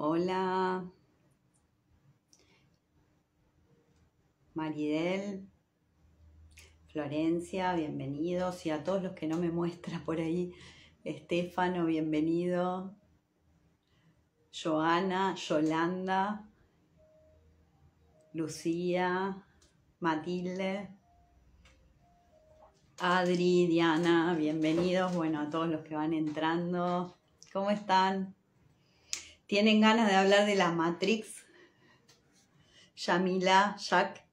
Hola, Maridel, Florencia, bienvenidos, y a todos los que no me muestra por ahí, Estefano, bienvenido, Joana, Yolanda, Lucía, Matilde, Adri, Diana, bienvenidos, bueno, a todos los que van entrando, ¿cómo están? ¿Tienen ganas de hablar de la Matrix? Yamila, Jack.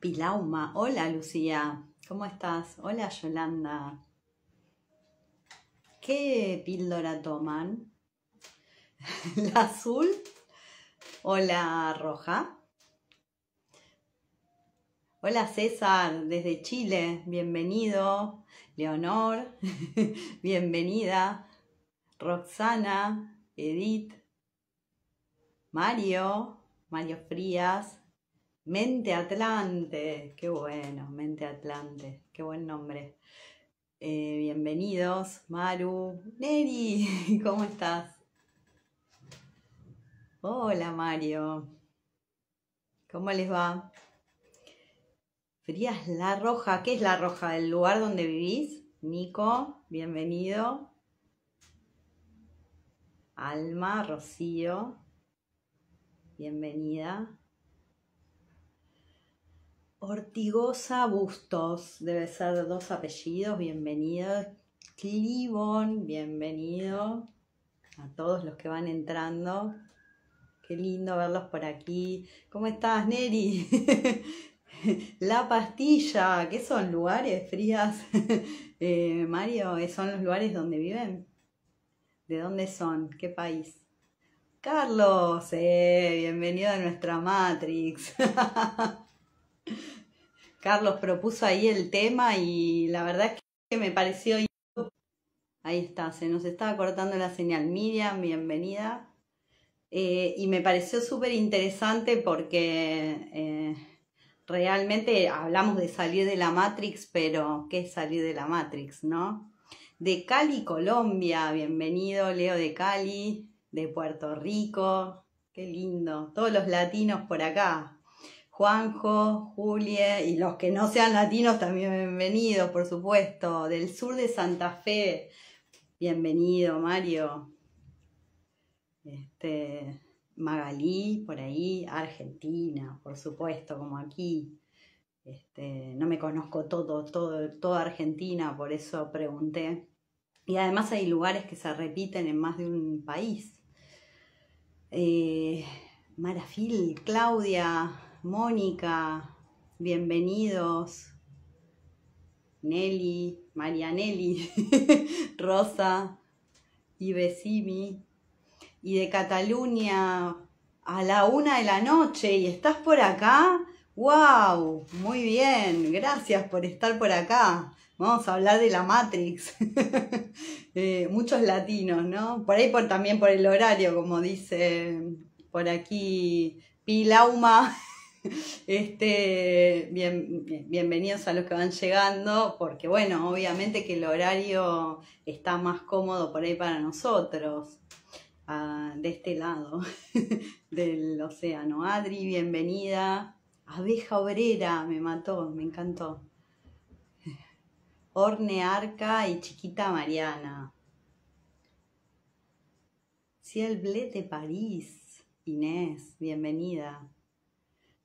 Pilauma. Hola, Lucía. ¿Cómo estás? Hola, Yolanda. ¿Qué píldora toman? ¿La azul o la roja? Hola, César, desde Chile. Bienvenido. Leonor, bienvenida, Roxana, Edith, Mario, Mario Frías, Mente Atlante, qué bueno, Mente Atlante, qué buen nombre. Bienvenidos, Maru, Neri, ¿cómo estás? Hola, Mario, ¿cómo les va? Frías, la roja. ¿Qué es la roja? ¿El lugar donde vivís? Nico, bienvenido. Alma, Rocío, bienvenida. Ortigosa, Bustos, debe ser dos apellidos, bienvenidos. Clibón, bienvenido. A todos los que van entrando. Qué lindo verlos por aquí. ¿Cómo estás, Neri? La Pastilla, ¿qué son lugares, Frías? Mario, ¿son los lugares donde viven? ¿De dónde son? ¿Qué país? Carlos, bienvenido a nuestra Matrix. Carlos propuso ahí el tema y la verdad es que me pareció... Ahí está, se nos estaba cortando la señal. Miriam, bienvenida. Y me pareció súper interesante porque... realmente hablamos de salir de la Matrix, pero ¿qué es salir de la Matrix, no? De Cali, Colombia, bienvenido, Leo de Cali, de Puerto Rico, qué lindo, todos los latinos por acá, Juanjo, Julie, y los que no sean latinos también bienvenidos, por supuesto, del sur de Santa Fe, bienvenido, Mario, Magalí, por ahí, Argentina, por supuesto, como aquí. No me conozco toda Argentina, por eso pregunté. Y además hay lugares que se repiten en más de un país. Marafil, Claudia, Mónica, bienvenidos. Nelly, Marianelli, Rosa, Ibesimi. Y de Cataluña a la 1 de la noche, ¿y estás por acá? ¡Wow! Muy bien, gracias por estar por acá. Vamos a hablar de la Matrix. Muchos latinos, ¿no? Por ahí también por el horario, como dice por aquí Pilauma. Bienvenidos a los que van llegando, porque bueno, obviamente que el horario está más cómodo por ahí para nosotros. De este lado del océano. Adri, bienvenida. Abeja Obrera, me mató, me encantó. Orne Arca y Chiquita Mariana. Ciel Blé de París, Inés, bienvenida.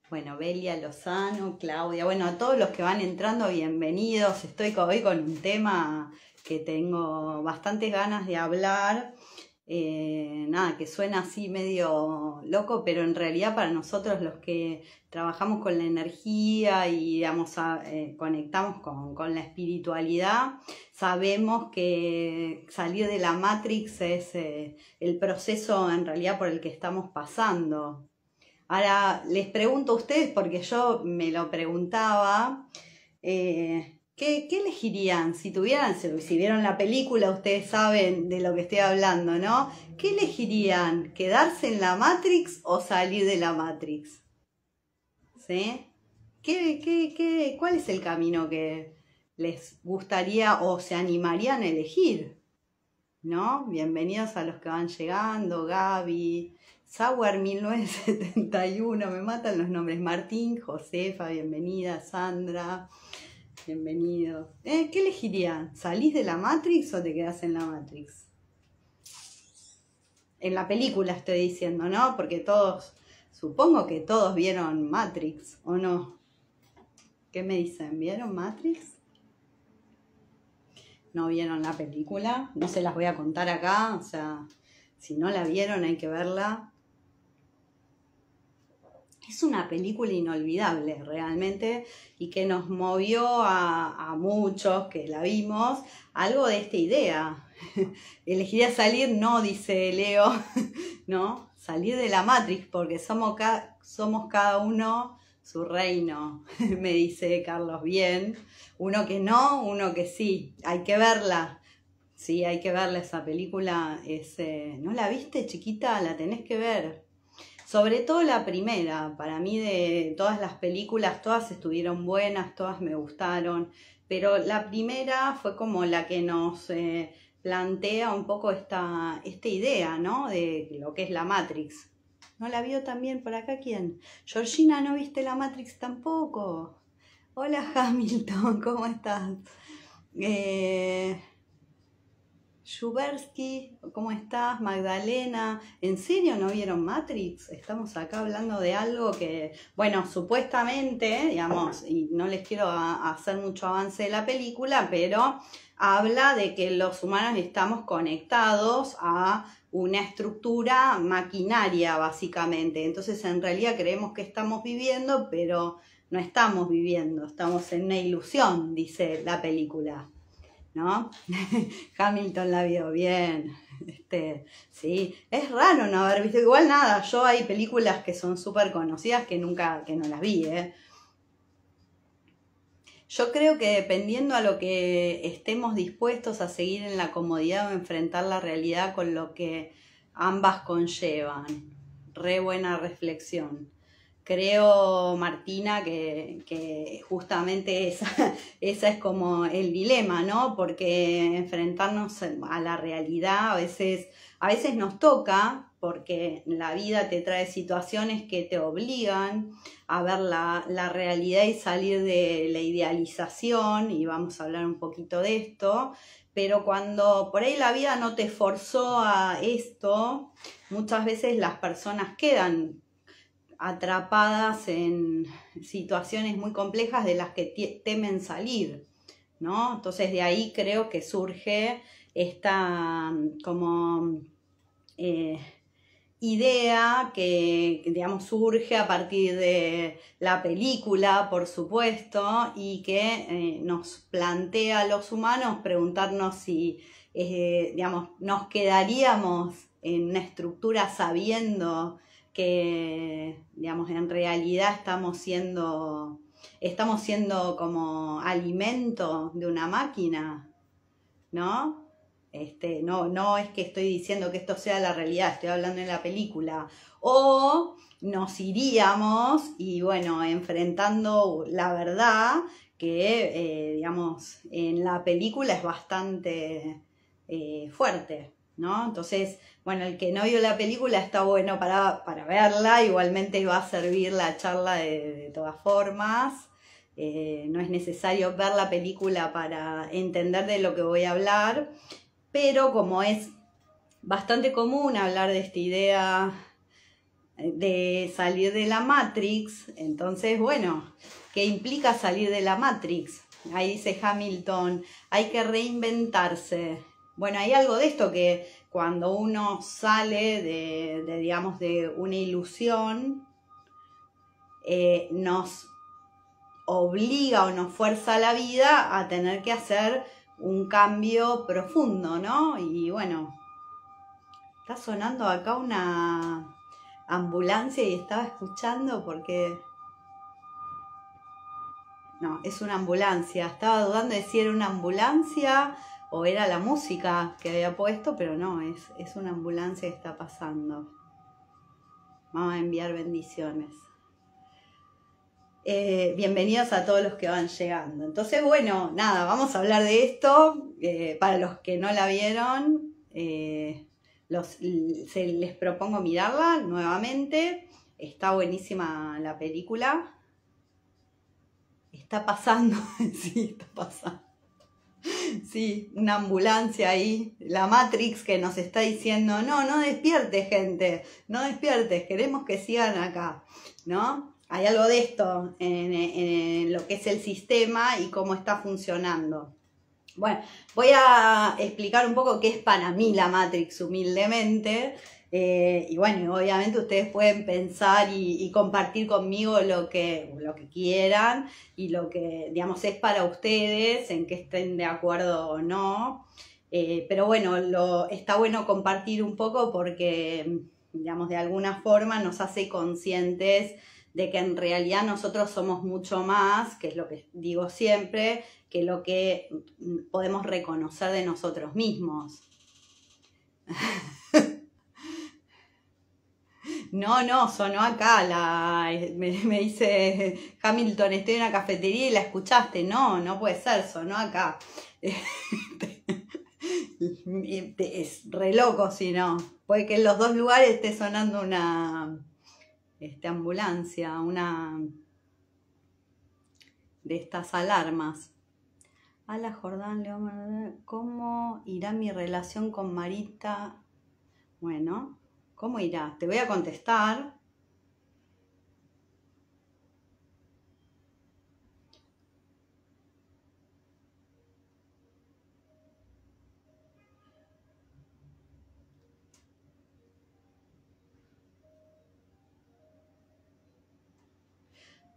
Bueno, Belia Lozano, Claudia, bueno, a todos los que van entrando, bienvenidos. Estoy hoy con un tema que tengo bastantes ganas de hablar. Nada, que suena así medio loco, pero en realidad para nosotros los que trabajamos con la energía y digamos, conectamos con la espiritualidad, sabemos que salir de la Matrix es el proceso en realidad por el que estamos pasando. Ahora les pregunto a ustedes, porque yo me lo preguntaba, ¿Qué elegirían? Si tuvieran, si vieron la película, ustedes saben de lo que estoy hablando, ¿no? ¿Qué elegirían? ¿Quedarse en la Matrix o salir de la Matrix? ¿Sí? ¿Cuál es el camino que les gustaría o se animarían a elegir? ¿no? Bienvenidos a los que van llegando, Gaby, Sauer 1971, me matan los nombres, Martín, Josefa, bienvenida, Sandra, bienvenidos. ¿Qué elegirían? ¿Salís de la Matrix o te quedás en la Matrix? En la película estoy diciendo, ¿no? Porque todos, supongo que todos vieron Matrix, ¿o no? ¿Qué me dicen? ¿Vieron Matrix? ¿No vieron la película? No se las voy a contar acá, o sea, si no la vieron hay que verla. Es una película inolvidable realmente y que nos movió a muchos que la vimos, algo de esta idea. Elegiría salir, no, dice Leo, ¿no? Salir de la Matrix porque somos cada uno su reino, me dice Carlos. Bien, uno que no, uno que sí, hay que verla, sí, hay que verla esa película, ¿no la viste, chiquita? La tenés que ver, sobre todo la primera. Para mí de todas las películas, todas estuvieron buenas, todas me gustaron, pero la primera fue como la que nos plantea un poco esta idea, ¿no? De lo que es la Matrix. ¿No la vio también por acá quién? Georgina, ¿no viste la Matrix tampoco? Hola Hamilton, ¿cómo estás? Shubersky, ¿cómo estás? Magdalena, ¿en serio no vieron Matrix? Estamos acá hablando de algo que, bueno, supuestamente, digamos, y no les quiero hacer mucho avance de la película, pero habla de que los humanos estamos conectados a una estructura maquinaria básicamente, entonces en realidad creemos que estamos viviendo, pero no estamos viviendo, estamos en una ilusión, dice la película, ¿no? Hamilton la vio bien, sí, es raro no haber visto, igual nada, yo hay películas que son súper conocidas que no las vi, Yo creo que dependiendo a lo que estemos dispuestos a seguir en la comodidad o enfrentar la realidad con lo que ambas conllevan. Re buena reflexión. Creo, Martina, que justamente esa es como el dilema, ¿no? Porque enfrentarnos a la realidad a veces nos toca, porque la vida te trae situaciones que te obligan a ver la realidad y salir de la idealización, y vamos a hablar un poquito de esto, pero cuando por ahí la vida no te forzó a esto, muchas veces las personas quedan atrapadas en situaciones muy complejas de las que temen salir, ¿no? Entonces de ahí creo que surge esta como idea que, digamos, surge a partir de la película, por supuesto, y que nos plantea a los humanos preguntarnos si, digamos, nos quedaríamos en una estructura sabiendo que, digamos, en realidad estamos siendo como alimento de una máquina, ¿no? No es que estoy diciendo que esto sea la realidad, estoy hablando en la película. O nos iríamos y, bueno, enfrentando la verdad que, digamos, en la película es bastante fuerte, ¿no? Entonces, bueno, el que no vio la película está bueno para verla, igualmente va a servir la charla de todas formas. No es necesario ver la película para entender de lo que voy a hablar. Pero como es bastante común hablar de esta idea de salir de la Matrix, entonces, bueno, ¿qué implica salir de la Matrix? Ahí dice Hamilton, hay que reinventarse. Bueno, hay algo de esto que cuando uno sale digamos, de una ilusión, nos obliga o nos fuerza la vida a tener que hacer un cambio profundo, ¿no? Y bueno, está sonando acá una ambulancia y estaba escuchando porque... No, es una ambulancia. Estaba dudando de si era una ambulancia o era la música que había puesto, pero no, es una ambulancia que está pasando. Vamos a enviar bendiciones. Bienvenidos a todos los que van llegando. Entonces, bueno, nada, vamos a hablar de esto. Para los que no la vieron, Se les propongo mirarla nuevamente. Está buenísima la película. Está pasando, sí, está pasando. Sí, una ambulancia ahí, la Matrix que nos está diciendo, no, no despierte, gente, no despierte, queremos que sigan acá, ¿no? Hay algo de esto en lo que es el sistema y cómo está funcionando. Bueno, voy a explicar un poco qué es para mí la Matrix, humildemente. Y bueno, obviamente ustedes pueden pensar y compartir conmigo lo que quieran y lo que, digamos, es para ustedes, en qué estén de acuerdo o no. Pero bueno, está bueno compartir un poco porque, digamos, de alguna forma nos hace conscientes de que en realidad nosotros somos mucho más, que es lo que digo siempre, que lo que podemos reconocer de nosotros mismos. No, no, sonó acá, me dice Hamilton, estoy en una cafetería y la escuchaste. No, no puede ser, sonó acá. Es re loco si no. Puede que en los dos lugares esté sonando una ambulancia, una de estas alarmas. A la Jordán León, ¿cómo irá mi relación con Marita? Bueno... ¿Cómo irá? Te voy a contestar.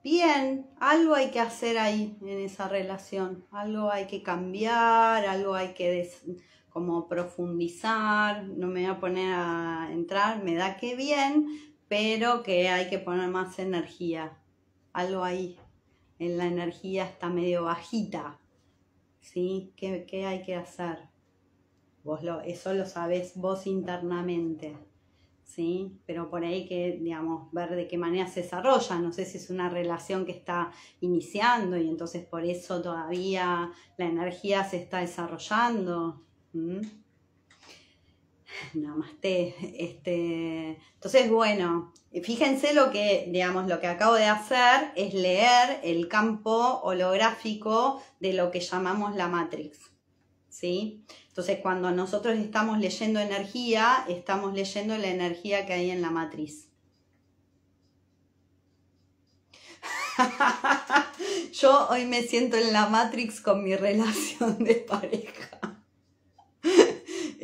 Bien, algo hay que hacer ahí en esa relación. Algo hay que cambiar, algo hay que como profundizar, no me voy a poner a entrar, me da que bien, pero que hay que poner más energía, algo ahí, en la energía está medio bajita, ¿sí? ¿Qué hay que hacer? Eso lo sabés vos internamente, ¿sí? Pero por ahí que, digamos, ver de qué manera se desarrolla, no sé si es una relación que está iniciando y entonces por eso todavía la energía se está desarrollando. Namaste. Entonces, bueno, fíjense lo que, digamos, lo que acabo de hacer es leer el campo holográfico de lo que llamamos la Matrix, ¿sí? Entonces, cuando nosotros estamos leyendo energía, estamos leyendo la energía que hay en la matriz. Yo hoy me siento en la Matrix con mi relación de pareja.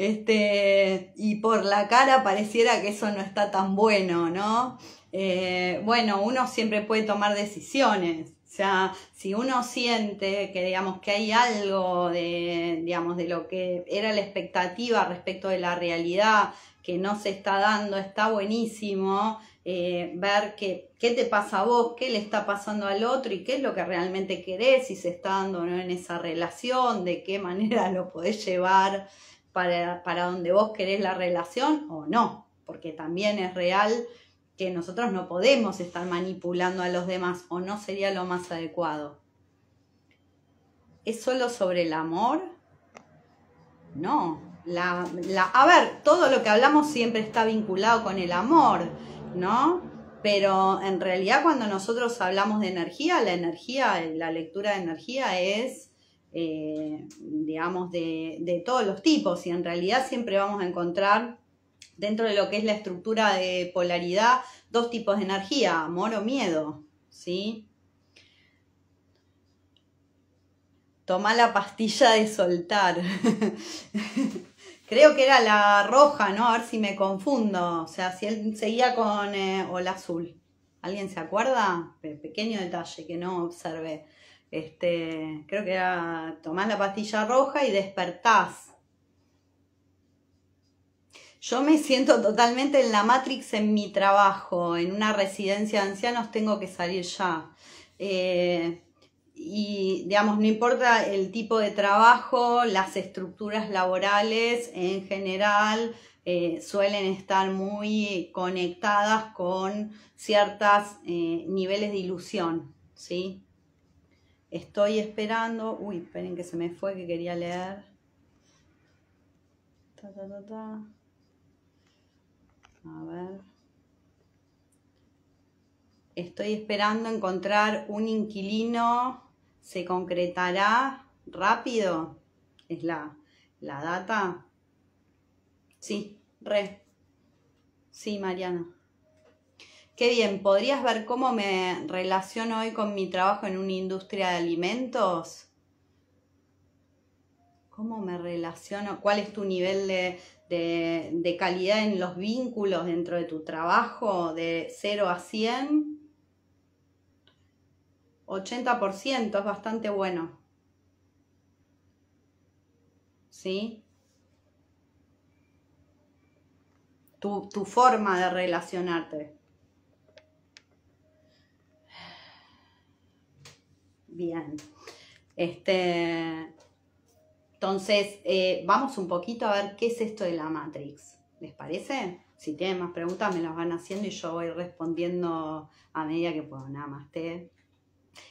Y por la cara pareciera que eso no está tan bueno, ¿no? Bueno, uno siempre puede tomar decisiones. O sea, si uno siente que, digamos, que hay algo de, digamos, de lo que era la expectativa respecto de la realidad que no se está dando, está buenísimo ver qué te pasa a vos, qué le está pasando al otro y qué es lo que realmente querés, si se está dando o no en esa relación, de qué manera lo podés llevar para donde vos querés la relación o no, porque también es real que nosotros no podemos estar manipulando a los demás o no sería lo más adecuado. ¿Es solo sobre el amor? No. A ver, todo lo que hablamos siempre está vinculado con el amor, ¿no? Pero en realidad cuando nosotros hablamos de energía, la lectura de energía es... digamos, de todos los tipos y en realidad siempre vamos a encontrar dentro de lo que es la estructura de polaridad dos tipos de energía, amor o miedo, ¿sí? Toma la pastilla de soltar. Creo que era la roja, ¿no? A ver si me confundo, o sea, si él seguía con o la azul. ¿Alguien se acuerda? Pequeño detalle que no observé. Creo que era tomás la pastilla roja y despertás. Yo me siento totalmente en la Matrix en mi trabajo, en una residencia de ancianos tengo que salir ya. Y digamos, no importa el tipo de trabajo, las estructuras laborales en general suelen estar muy conectadas con ciertos niveles de ilusión, ¿sí? Estoy esperando... Uy, esperen que se me fue, que quería leer. A ver. Estoy esperando encontrar un inquilino. ¿Se concretará rápido? Es la data. Sí, re. Sí, Mariana. Qué bien, ¿podrías ver cómo me relaciono hoy con mi trabajo en una industria de alimentos? ¿Cómo me relaciono? ¿Cuál es tu nivel de calidad en los vínculos dentro de tu trabajo? ¿De 0 a 100? 80% es bastante bueno. ¿Sí? Tu forma de relacionarte. Bien. Entonces, vamos un poquito a ver qué es esto de la Matrix. ¿Les parece? Si tienen más preguntas, me las van haciendo y yo voy respondiendo a medida que puedo. Namaste.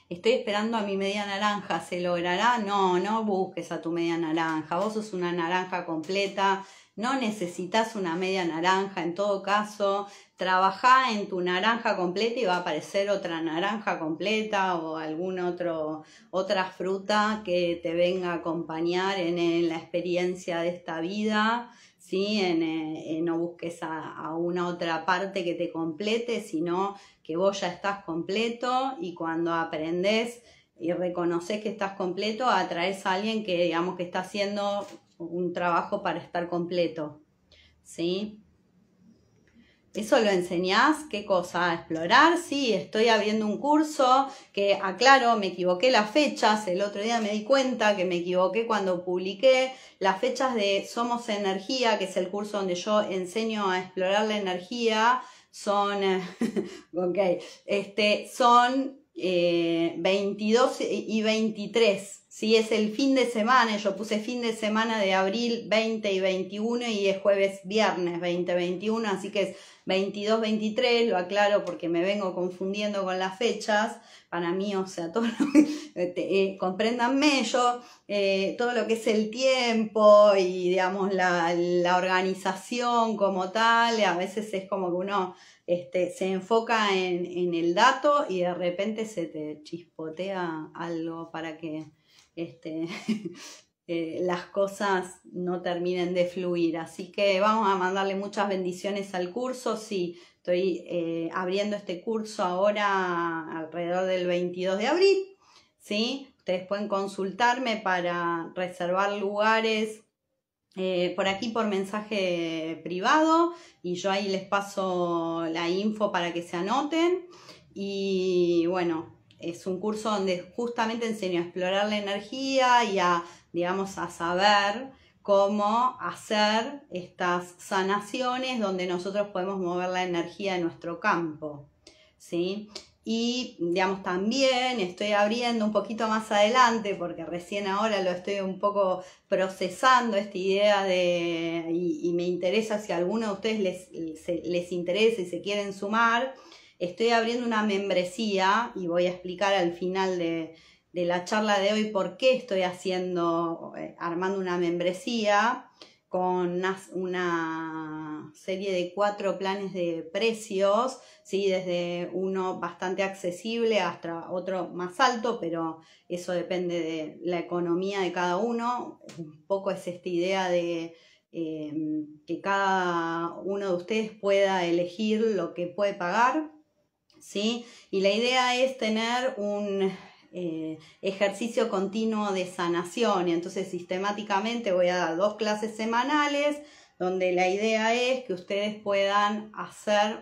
Estoy esperando a mi media naranja. ¿Se logrará? No, no busques a tu media naranja. Vos sos una naranja completa. No necesitas una media naranja. En todo caso, trabajá en tu naranja completa y va a aparecer otra naranja completa o alguna otra fruta que te venga a acompañar en la experiencia de esta vida. ¿Sí? No busques a una otra parte que te complete, sino que vos ya estás completo, y cuando aprendés y reconoces que estás completo, atraes a alguien que, digamos, que está haciendo un trabajo para estar completo. ¿Sí? ¿Eso lo enseñás? ¿Qué cosa? ¿A explorar? Sí, estoy abriendo un curso que, aclaro, me equivoqué las fechas. El otro día me di cuenta que me equivoqué cuando publiqué las fechas de Somos Energía, que es el curso donde yo enseño a explorar la energía. Son, okay, son 22 y 23. Sí, es el fin de semana. Yo puse fin de semana de abril 20 y 21 y es jueves, viernes 20, 21. Así que es 22, 23. Lo aclaro porque me vengo confundiendo con las fechas. Para mí, o sea, todo lo que, compréndanme, yo, todo lo que es el tiempo y, digamos, la organización como tal, a veces es como que uno se enfoca en el dato y de repente se te chispotea algo para que las cosas no terminen de fluir. Así que vamos a mandarle muchas bendiciones al curso, sí. Estoy abriendo este curso ahora alrededor del 22 de abril, ¿sí? Ustedes pueden consultarme para reservar lugares por aquí por mensaje privado y yo ahí les paso la info para que se anoten. Y bueno, es un curso donde justamente enseño a explorar la energía y a, digamos, a saber cómo hacer estas sanaciones donde nosotros podemos mover la energía de nuestro campo, ¿sí? Y, digamos, también estoy abriendo un poquito más adelante, porque recién ahora lo estoy un poco procesando, esta idea de, y me interesa si a alguno de ustedes les interesa y se quieren sumar, estoy abriendo una membresía y voy a explicar al final de la charla de hoy por qué estoy armando una membresía con una serie de 4 planes de precios, ¿sí? Desde uno bastante accesible hasta otro más alto, pero eso depende de la economía de cada uno. Un poco es esta idea de que cada uno de ustedes pueda elegir lo que puede pagar, ¿sí? Y la idea es tener un ejercicio continuo de sanación, y entonces sistemáticamente voy a dar 2 clases semanales donde la idea es que ustedes puedan hacer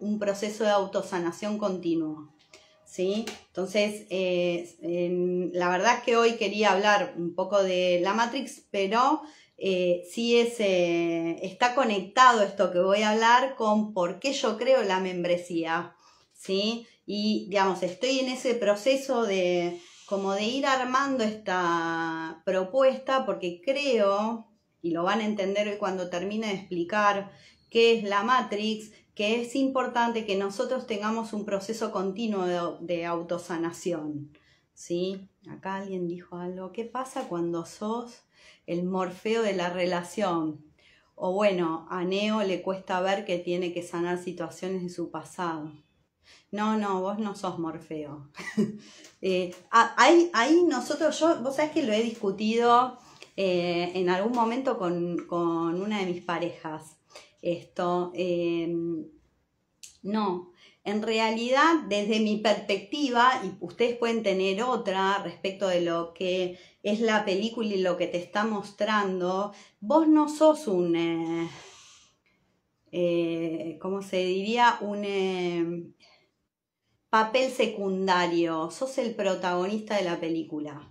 un proceso de autosanación continuo, ¿sí? Entonces la verdad es que hoy quería hablar un poco de la Matrix, pero sí está conectado esto que voy a hablar con por qué yo creo la membresía, ¿sí? Y, digamos, estoy en ese proceso de como de ir armando esta propuesta, porque creo, y lo van a entender hoy cuando termine de explicar qué es la Matrix, que es importante que nosotros tengamos un proceso continuo de autosanación, ¿sí? Acá alguien dijo algo, ¿qué pasa cuando sos el Morfeo de la relación? O bueno, a Neo le cuesta ver que tiene que sanar situaciones de su pasado. No, no, vos no sos Morfeo. Ahí nosotros, vos sabés que lo he discutido en algún momento con una de mis parejas. Esto, no, en realidad desde mi perspectiva, y ustedes pueden tener otra respecto de lo que es la película y lo que te está mostrando, vos no sos un, ¿cómo se diría? Un papel secundario, sos el protagonista de la película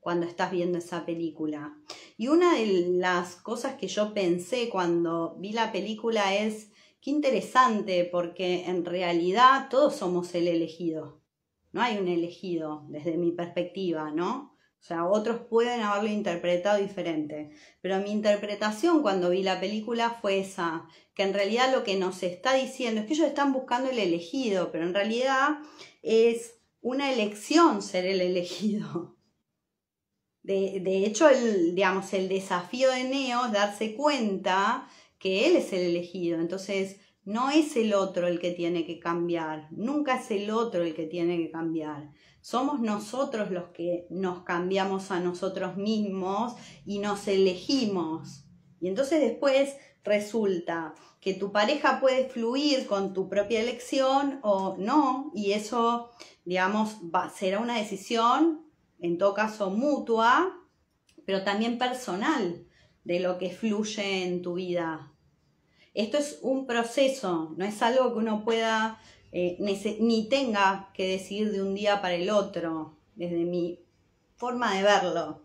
cuando estás viendo esa película. Y una de las cosas que yo pensé cuando vi la película es, qué interesante, porque en realidad todos somos el elegido. No hay un elegido, desde mi perspectiva, ¿no? O sea, otros pueden haberlo interpretado diferente. Pero mi interpretación cuando vi la película fue esa, que en realidad lo que nos está diciendo es que ellos están buscando el elegido, pero en realidad es una elección ser el elegido. De hecho, el desafío de Neo es darse cuenta que él es el elegido. Entonces, no es el otro el que tiene que cambiar. Nunca es el otro el que tiene que cambiar. Somos nosotros los que nos cambiamos a nosotros mismos y nos elegimos. Y entonces después resulta que tu pareja puede fluir con tu propia elección o no. Y eso, digamos, será una decisión, en todo caso mutua, pero también personal, de lo que fluye en tu vida. Esto es un proceso, no es algo que uno pueda, ni tenga que decidir de un día para el otro, desde mi forma de verlo,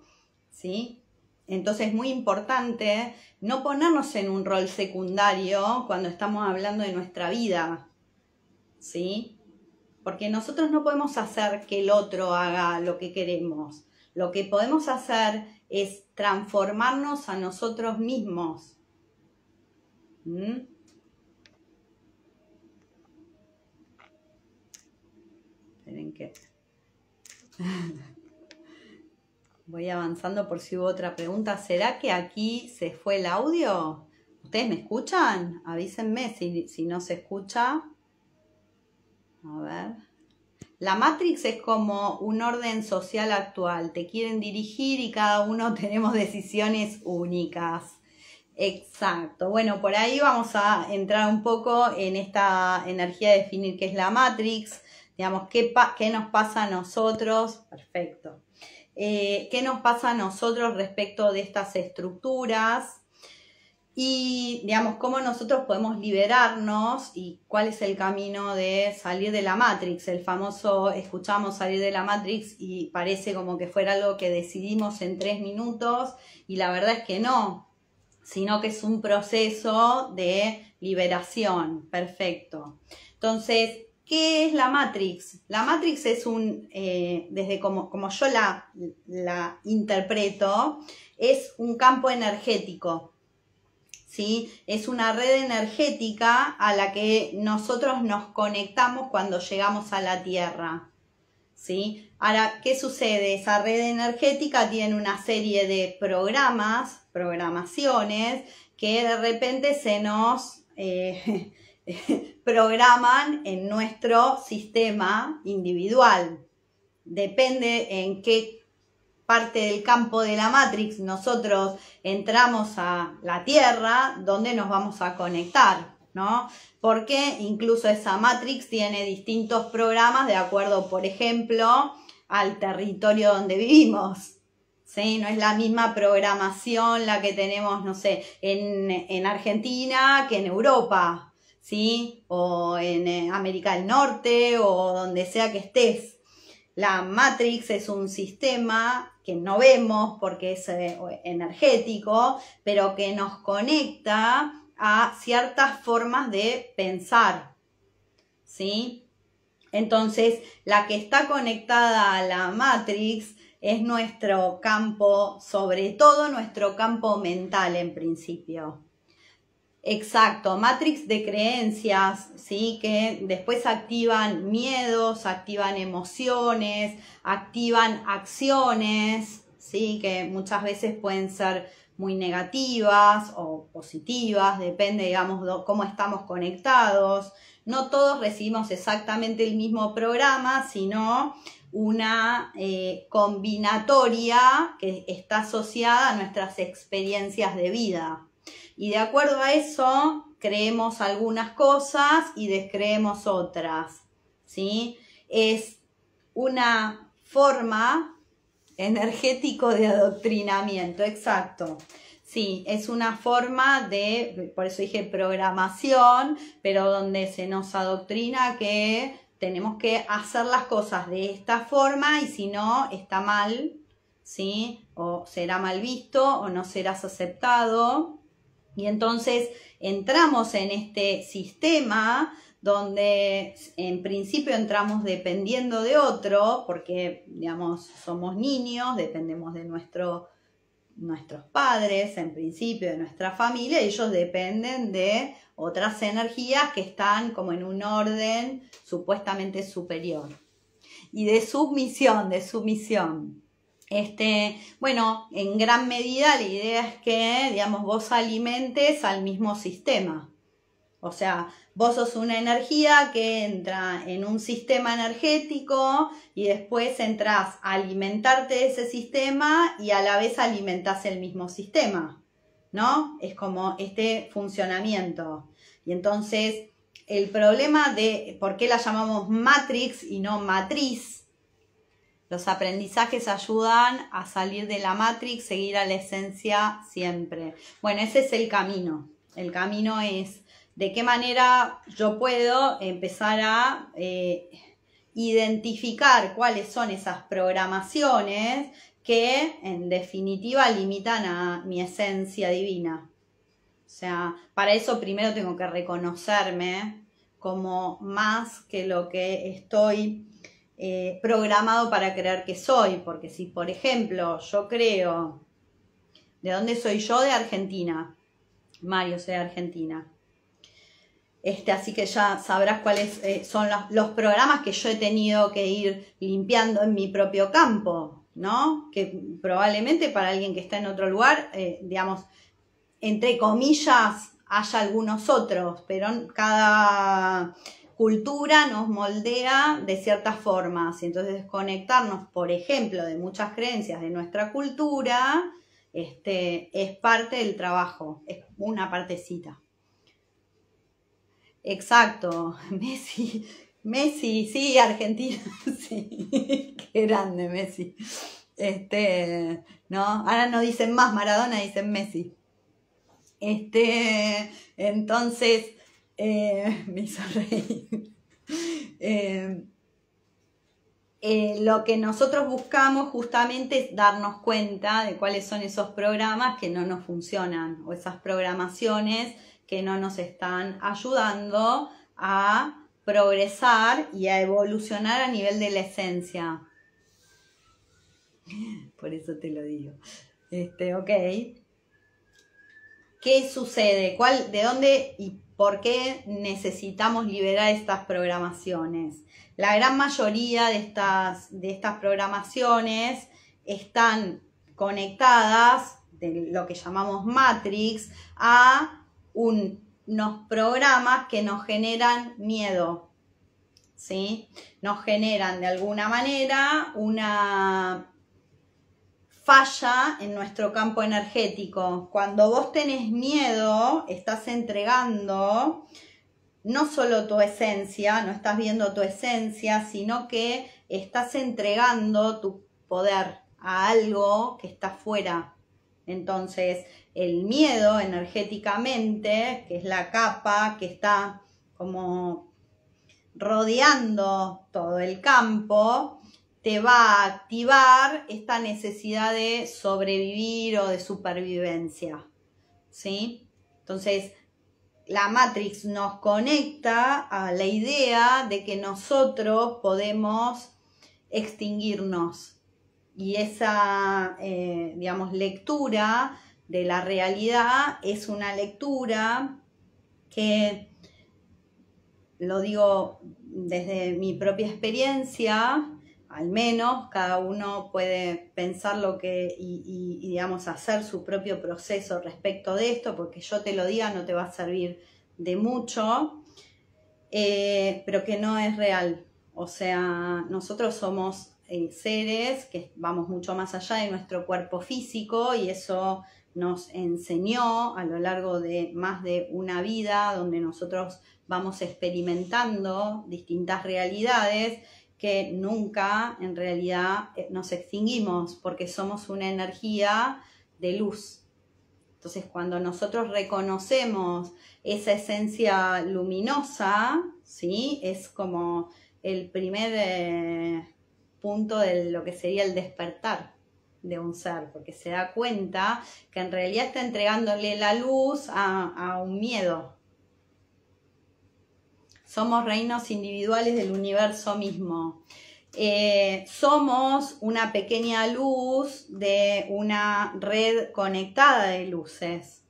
¿sí? Entonces es muy importante no ponernos en un rol secundario cuando estamos hablando de nuestra vida, ¿sí? Porque nosotros no podemos hacer que el otro haga lo que queremos. Lo que podemos hacer es transformarnos a nosotros mismos. ¿Mm? Esperen que... Voy avanzando por si hubo otra pregunta. ¿Será que aquí se fue el audio? ¿Ustedes me escuchan? Avísenme si no se escucha. A ver, la Matrix es como un orden social actual, te quieren dirigir y cada uno tenemos decisiones únicas. Exacto, bueno, por ahí vamos a entrar un poco en esta energía de definir qué es la Matrix, digamos, qué nos pasa a nosotros, perfecto, qué nos pasa a nosotros respecto de estas estructuras. Y, digamos, cómo nosotros podemos liberarnos y cuál es el camino de salir de la Matrix. El famoso, escuchamos salir de la Matrix y parece como que fuera algo que decidimos en 3 minutos y la verdad es que no, sino que es un proceso de liberación. Perfecto. Entonces, ¿qué es la Matrix? La Matrix es un, desde como yo la interpreto, es un campo energético. ¿Sí? Es una red energética a la que nosotros nos conectamos cuando llegamos a la Tierra. ¿Sí? Ahora, ¿qué sucede? Esa red energética tiene una serie de programas, programaciones, que de repente se nos programan en nuestro sistema individual. Depende en qué parte del campo de la Matrix nosotros entramos a la Tierra, donde nos vamos a conectar, ¿no? Porque incluso esa Matrix tiene distintos programas de acuerdo, por ejemplo, al territorio donde vivimos, ¿sí? No es la misma programación la que tenemos, no sé, en Argentina que en Europa, ¿sí? O en América del Norte o donde sea que estés. La Matrix es un sistema que no vemos porque es energético, pero que nos conecta a ciertas formas de pensar, ¿sí? Entonces, la que está conectada a la Matrix es nuestro campo, sobre todo nuestro campo mental en principio. Exacto, Matrix de creencias, ¿sí? Que después activan miedos, activan emociones, activan acciones, ¿sí? Que muchas veces pueden ser muy negativas o positivas, depende, digamos, de cómo estamos conectados. No todos recibimos exactamente el mismo programa, sino una combinatoria que está asociada a nuestras experiencias de vida. Y de acuerdo a eso, creemos algunas cosas y descreemos otras, ¿sí? Es una forma energético de adoctrinamiento, exacto. Sí, es una forma de, por eso dije programación, pero donde se nos adoctrina que tenemos que hacer las cosas de esta forma y si no, está mal, ¿sí? O será mal visto o no serás aceptado. Y entonces entramos en este sistema donde en principio entramos dependiendo de otro, porque, digamos, somos niños, dependemos de nuestros padres, en principio de nuestra familia, ellos dependen de otras energías que están como en un orden supuestamente superior. Y de submisión, bueno, en gran medida la idea es que, digamos, vos alimentes al mismo sistema. O sea, vos sos una energía que entra en un sistema energético y después entras a alimentarte de ese sistema y a la vez alimentás el mismo sistema, ¿no? Es como este funcionamiento. Y entonces, el problema de por qué la llamamos Matrix y no matriz, los aprendizajes ayudan a salir de la Matrix, seguir a la esencia siempre. Bueno, ese es el camino. El camino es de qué manera yo puedo empezar a identificar cuáles son esas programaciones que en definitiva limitan a mi esencia divina. O sea, para eso primero tengo que reconocerme como más que lo que estoy programado para creer que soy. Porque si, por ejemplo, yo creo... ¿De dónde soy yo? De Argentina. Mario, soy de Argentina. Así que ya sabrás cuáles son los programas que yo he tenido que ir limpiando en mi propio campo, ¿no? Que probablemente para alguien que está en otro lugar, digamos, entre comillas, haya algunos otros, pero cada cultura nos moldea de ciertas formas. Y entonces desconectarnos, por ejemplo, de muchas creencias de nuestra cultura, es parte del trabajo, es una partecita. Exacto, Messi, sí, Argentina, sí, qué grande Messi, no, ahora no dicen más Maradona, dicen Messi, entonces, me hizo reír, lo que nosotros buscamos justamente es darnos cuenta de cuáles son esos programas que no nos funcionan, o esas programaciones que no nos están ayudando a progresar y a evolucionar a nivel de la esencia. Por eso te lo digo. Ok. ¿Qué sucede? ¿De dónde y por qué necesitamos liberar estas programaciones? La gran mayoría de estas programaciones están conectadas, de lo que llamamos Matrix, a unos programas que nos generan miedo, ¿sí? Nos generan de alguna manera una falla en nuestro campo energético. Cuando vos tenés miedo, estás entregando no solo tu esencia, no estás viendo tu esencia, sino que estás entregando tu poder a algo que está fuera. Entonces, el miedo energéticamente, que es la capa que está como rodeando todo el campo, te va a activar esta necesidad de sobrevivir o de supervivencia, ¿sí? Entonces, la Matrix nos conecta a la idea de que nosotros podemos extinguirnos. Y esa, digamos, lectura de la realidad es una lectura que, lo digo desde mi propia experiencia, al menos cada uno puede pensar lo que y digamos hacer su propio proceso respecto de esto, porque yo te lo diga no te va a servir de mucho, pero que no es real. O sea, nosotros somos seres que vamos mucho más allá de nuestro cuerpo físico, y eso nos enseñó a lo largo de más de una vida, donde nosotros vamos experimentando distintas realidades, que nunca en realidad nos extinguimos, porque somos una energía de luz. Entonces, cuando nosotros reconocemos esa esencia luminosa, ¿sí?, es como el primer punto de lo que sería el despertar de un ser, porque se da cuenta que en realidad está entregándole la luz a un miedo. Somos reinos individuales del universo mismo. Somos una pequeña luz de una red conectada de luces.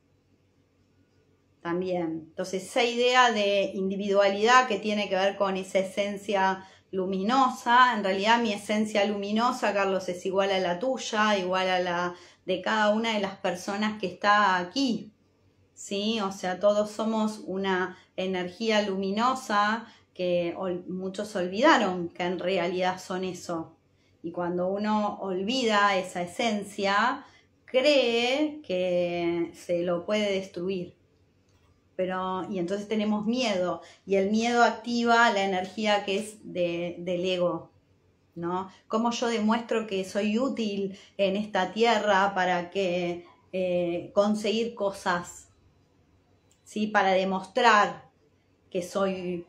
También. Entonces, esa idea de individualidad que tiene que ver con esa esencia luminosa, en realidad mi esencia luminosa, Carlos, es igual a la tuya, igual a la de cada una de las personas que está aquí. ¿Sí? O sea, todos somos una energía luminosa que muchos olvidaron que en realidad son eso. Y cuando uno olvida esa esencia, cree que se lo puede destruir. Pero, y entonces tenemos miedo, y el miedo activa la energía que es del ego, ¿no? ¿Cómo yo demuestro que soy útil en esta tierra para que conseguir cosas? ¿Sí? Para demostrar que soy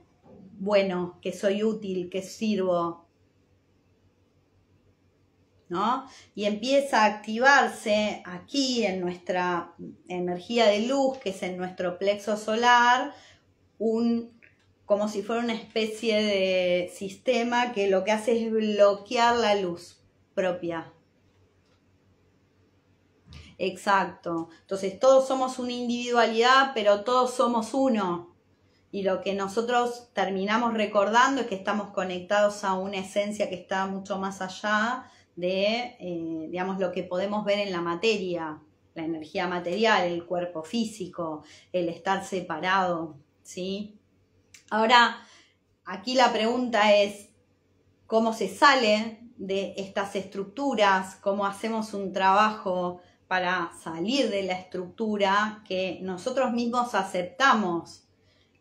bueno, que soy útil, que sirvo, ¿no? Y empieza a activarse aquí en nuestra energía de luz, que es en nuestro plexo solar, como si fuera una especie de sistema que lo que hace es bloquear la luz propia. Exacto. Entonces, todos somos una individualidad, pero todos somos uno. Y lo que nosotros terminamos recordando es que estamos conectados a una esencia que está mucho más allá de, digamos, lo que podemos ver en la materia, la energía material, el cuerpo físico, el estar separado, ¿sí? Ahora, aquí la pregunta es, ¿cómo se sale de estas estructuras? ¿Cómo hacemos un trabajo para salir de la estructura que nosotros mismos aceptamos?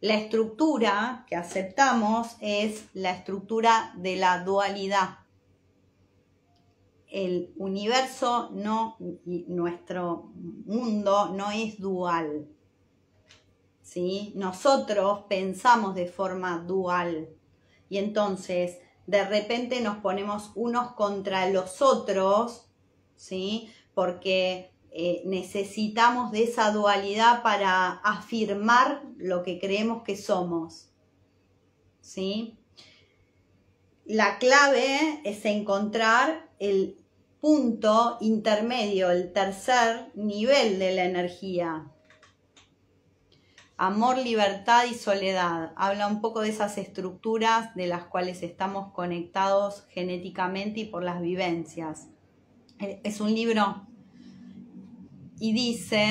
La estructura que aceptamos es la estructura de la dualidad. El universo no, y nuestro mundo no es dual, ¿sí? Nosotros pensamos de forma dual, y entonces de repente nos ponemos unos contra los otros, ¿sí? Porque necesitamos de esa dualidad para afirmar lo que creemos que somos, ¿sí? La clave es encontrar el punto intermedio, el tercer nivel de la energía. Amor, libertad y soledad. Habla un poco de esas estructuras de las cuales estamos conectados genéticamente y por las vivencias. Es un libro y dice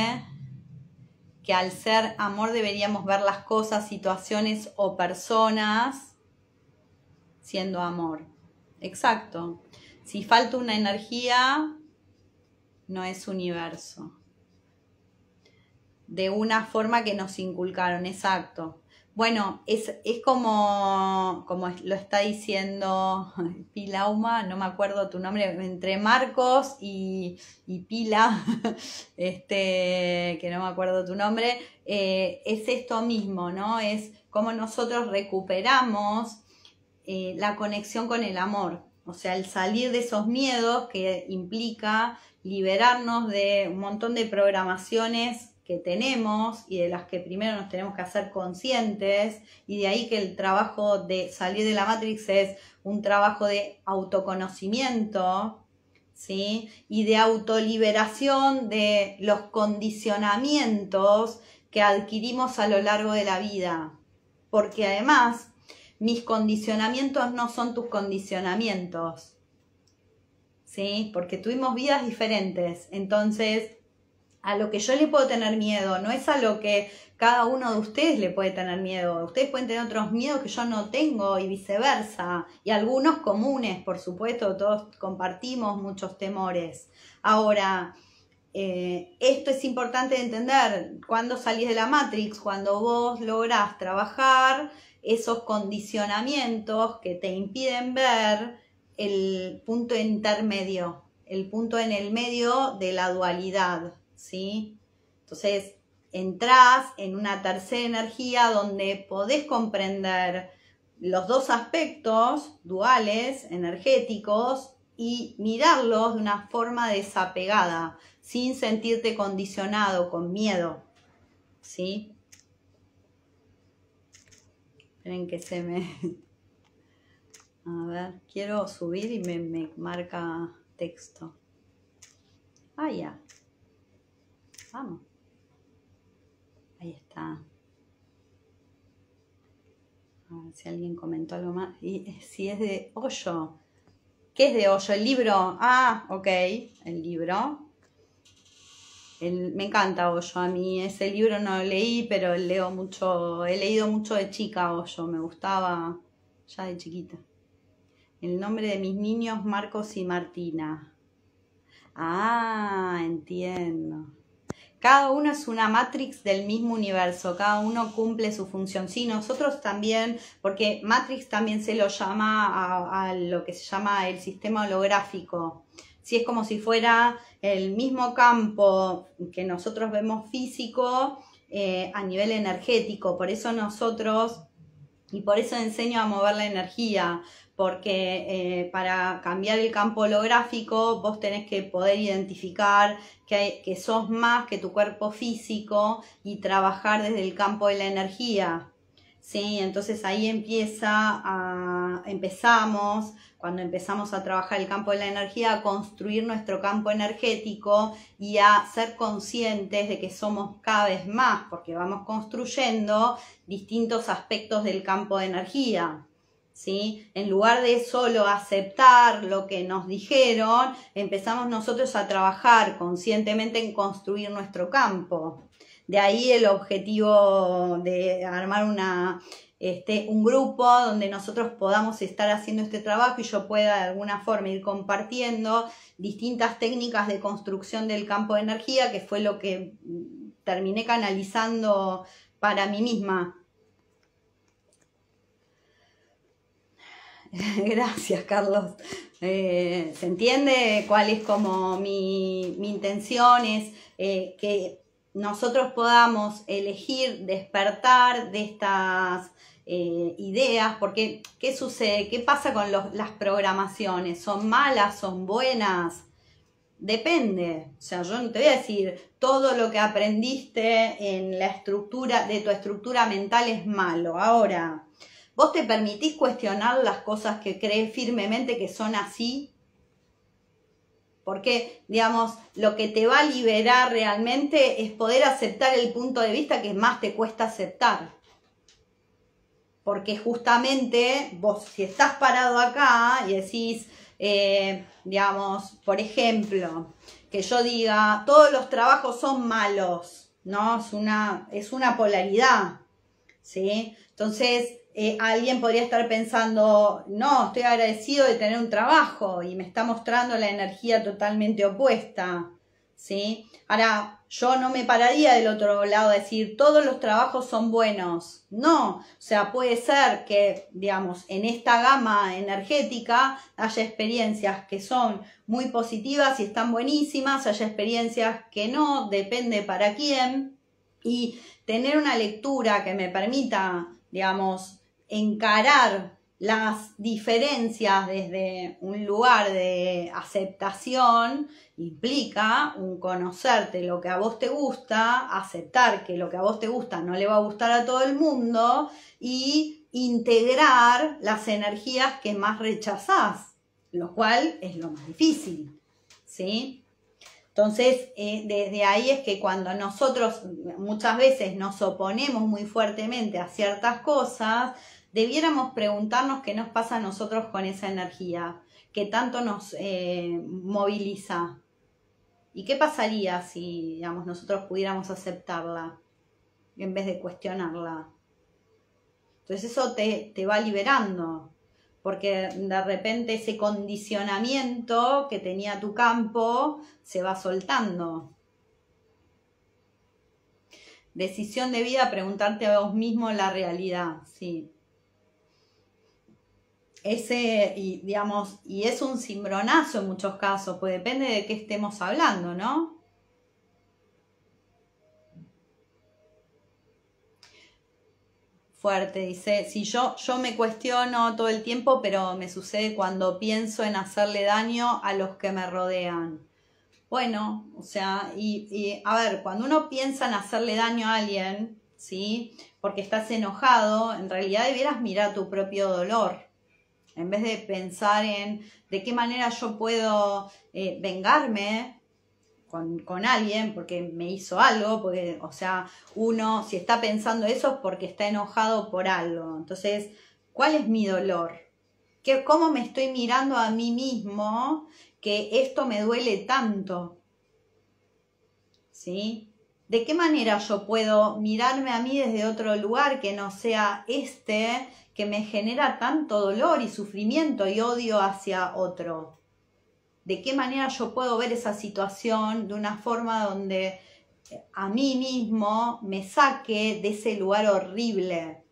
que al ser amor deberíamos ver las cosas, situaciones o personas siendo amor. Exacto. Si falta una energía, no es universo. De una forma que nos inculcaron, exacto. Bueno, es como lo está diciendo Pilauma, no me acuerdo tu nombre, entre Marcos y Pila, que no me acuerdo tu nombre, es esto mismo, ¿no? Es cómo nosotros recuperamos la conexión con el amor. O sea, el salir de esos miedos, que implica liberarnos de un montón de programaciones que tenemos y de las que primero nos tenemos que hacer conscientes, y de ahí que el trabajo de salir de la Matrix es un trabajo de autoconocimiento, ¿sí? Y de autoliberación de los condicionamientos que adquirimos a lo largo de la vida, porque además mis condicionamientos no son tus condicionamientos. ¿sí? Porque tuvimos vidas diferentes. Entonces, a lo que yo le puedo tener miedo no es a lo que cada uno de ustedes le puede tener miedo. Ustedes pueden tener otros miedos que yo no tengo y viceversa. Y algunos comunes, por supuesto, todos compartimos muchos temores. Ahora, esto es importante de entender. Cuando salís de la Matrix, cuando vos lográs trabajar esos condicionamientos que te impiden ver el punto intermedio, el punto en el medio de la dualidad, ¿sí? Entonces, entrás en una tercera energía donde podés comprender los dos aspectos duales, energéticos, y mirarlos de una forma desapegada, sin sentirte condicionado, con miedo, ¿sí? Esperen que se me... A ver, quiero subir y me marca texto. Ah, ya. Vamos. Ahí está. A ver si alguien comentó algo más. Y si es de Hoyo. ¿Qué es de Hoyo? El libro. Ah, ok. El libro. Me encanta Hoyo. A mí ese libro no lo leí, pero leo mucho. He leído mucho de chica Hoyo. Me gustaba ya de chiquita. El nombre de mis niños, Marcos y Martina. Ah, entiendo. Cada uno es una Matrix del mismo universo. Cada uno cumple su función. Sí, nosotros también, porque Matrix también se lo llama a lo que se llama el sistema holográfico. Sí, es como si fuera el mismo campo que nosotros vemos físico a nivel energético. Por eso nosotros, y por eso enseño a mover la energía, porque para cambiar el campo holográfico vos tenés que poder identificar que sos más que tu cuerpo físico y trabajar desde el campo de la energía, ¿sí? Entonces ahí cuando empezamos a trabajar el campo de la energía, a construir nuestro campo energético y a ser conscientes de que somos cada vez más, porque vamos construyendo distintos aspectos del campo de energía, ¿sí? En lugar de solo aceptar lo que nos dijeron, empezamos nosotros a trabajar conscientemente en construir nuestro campo. De ahí el objetivo de armar un grupo donde nosotros podamos estar haciendo este trabajo y yo pueda de alguna forma ir compartiendo distintas técnicas de construcción del campo de energía, que fue lo que terminé canalizando para mí misma. Gracias, Carlos. ¿Se entiende cuál es como mi intención? Es que nosotros podamos elegir despertar de estas ideas, porque ¿qué sucede? ¿Qué pasa con las programaciones? ¿Son malas? ¿Son buenas? Depende. O sea, yo no te voy a decir todo lo que aprendiste en la estructura de tu estructura mental es malo. Ahora, ¿vos te permitís cuestionar las cosas que crees firmemente que son así? Porque, digamos, lo que te va a liberar realmente es poder aceptar el punto de vista que más te cuesta aceptar. Porque justamente vos, si estás parado acá y decís, digamos, por ejemplo, que yo diga, todos los trabajos son malos, ¿no? Es una polaridad, ¿sí? Entonces... alguien podría estar pensando, no, estoy agradecido de tener un trabajo y me está mostrando la energía totalmente opuesta, ¿sí? Ahora, yo no me pararía del otro lado a decir, todos los trabajos son buenos. No, o sea, puede ser que, digamos, en esta gama energética haya experiencias que son muy positivas y están buenísimas, haya experiencias que no, depende para quién. Y tener una lectura que me permita, digamos, encarar las diferencias desde un lugar de aceptación implica un conocerte lo que a vos te gusta, aceptar que lo que a vos te gusta no le va a gustar a todo el mundo y integrar las energías que más rechazás, lo cual es lo más difícil, ¿sí? Entonces, desde ahí es que cuando nosotros muchas veces nos oponemos muy fuertemente a ciertas cosas, debiéramos preguntarnos qué nos pasa a nosotros con esa energía. que tanto nos moviliza. ¿Y qué pasaría si, digamos, nosotros pudiéramos aceptarla en vez de cuestionarla? Entonces eso te va liberando, porque de repente ese condicionamiento que tenía tu campo se va soltando. Decisión de vida, preguntarte a vos mismo la realidad, sí. Y es un cimbronazo en muchos casos, pues depende de qué estemos hablando, ¿no? Fuerte, dice, si yo me cuestiono todo el tiempo, pero me sucede cuando pienso en hacerle daño a los que me rodean. Bueno, o sea, a ver, cuando uno piensa en hacerle daño a alguien, ¿sí? Porque estás enojado, en realidad debieras mirar tu propio dolor. En vez de pensar en de qué manera yo puedo vengarme con alguien porque me hizo algo, porque, o sea, uno si está pensando eso es porque está enojado por algo. Entonces, ¿cuál es mi dolor? ¿Cómo me estoy mirando a mí mismo que esto me duele tanto? ¿Sí? ¿De qué manera yo puedo mirarme a mí desde otro lugar que no sea este que me genera tanto dolor y sufrimiento y odio hacia otro? ¿De qué manera yo puedo ver esa situación de una forma donde a mí mismo me saque de ese lugar horrible?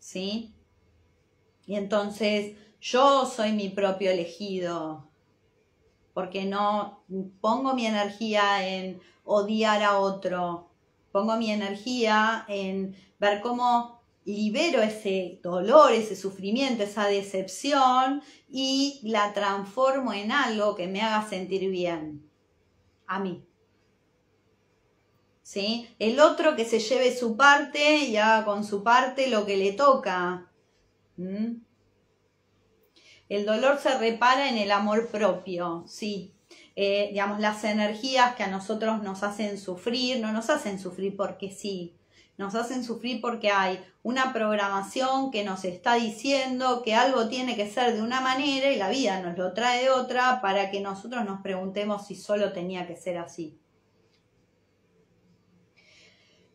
¿Sí? Y entonces yo soy mi propio elegido, porque no pongo mi energía en odiar a otro, pongo mi energía en ver cómo libero ese dolor, ese sufrimiento, esa decepción y la transformo en algo que me haga sentir bien a mí. ¿Sí? El otro que se lleve su parte y haga con su parte lo que le toca. ¿Mm? El dolor se repara en el amor propio, sí. Digamos, las energías que a nosotros nos hacen sufrir, no nos hacen sufrir porque sí. Nos hacen sufrir porque hay una programación que nos está diciendo que algo tiene que ser de una manera y la vida nos lo trae de otra para que nosotros nos preguntemos si solo tenía que ser así.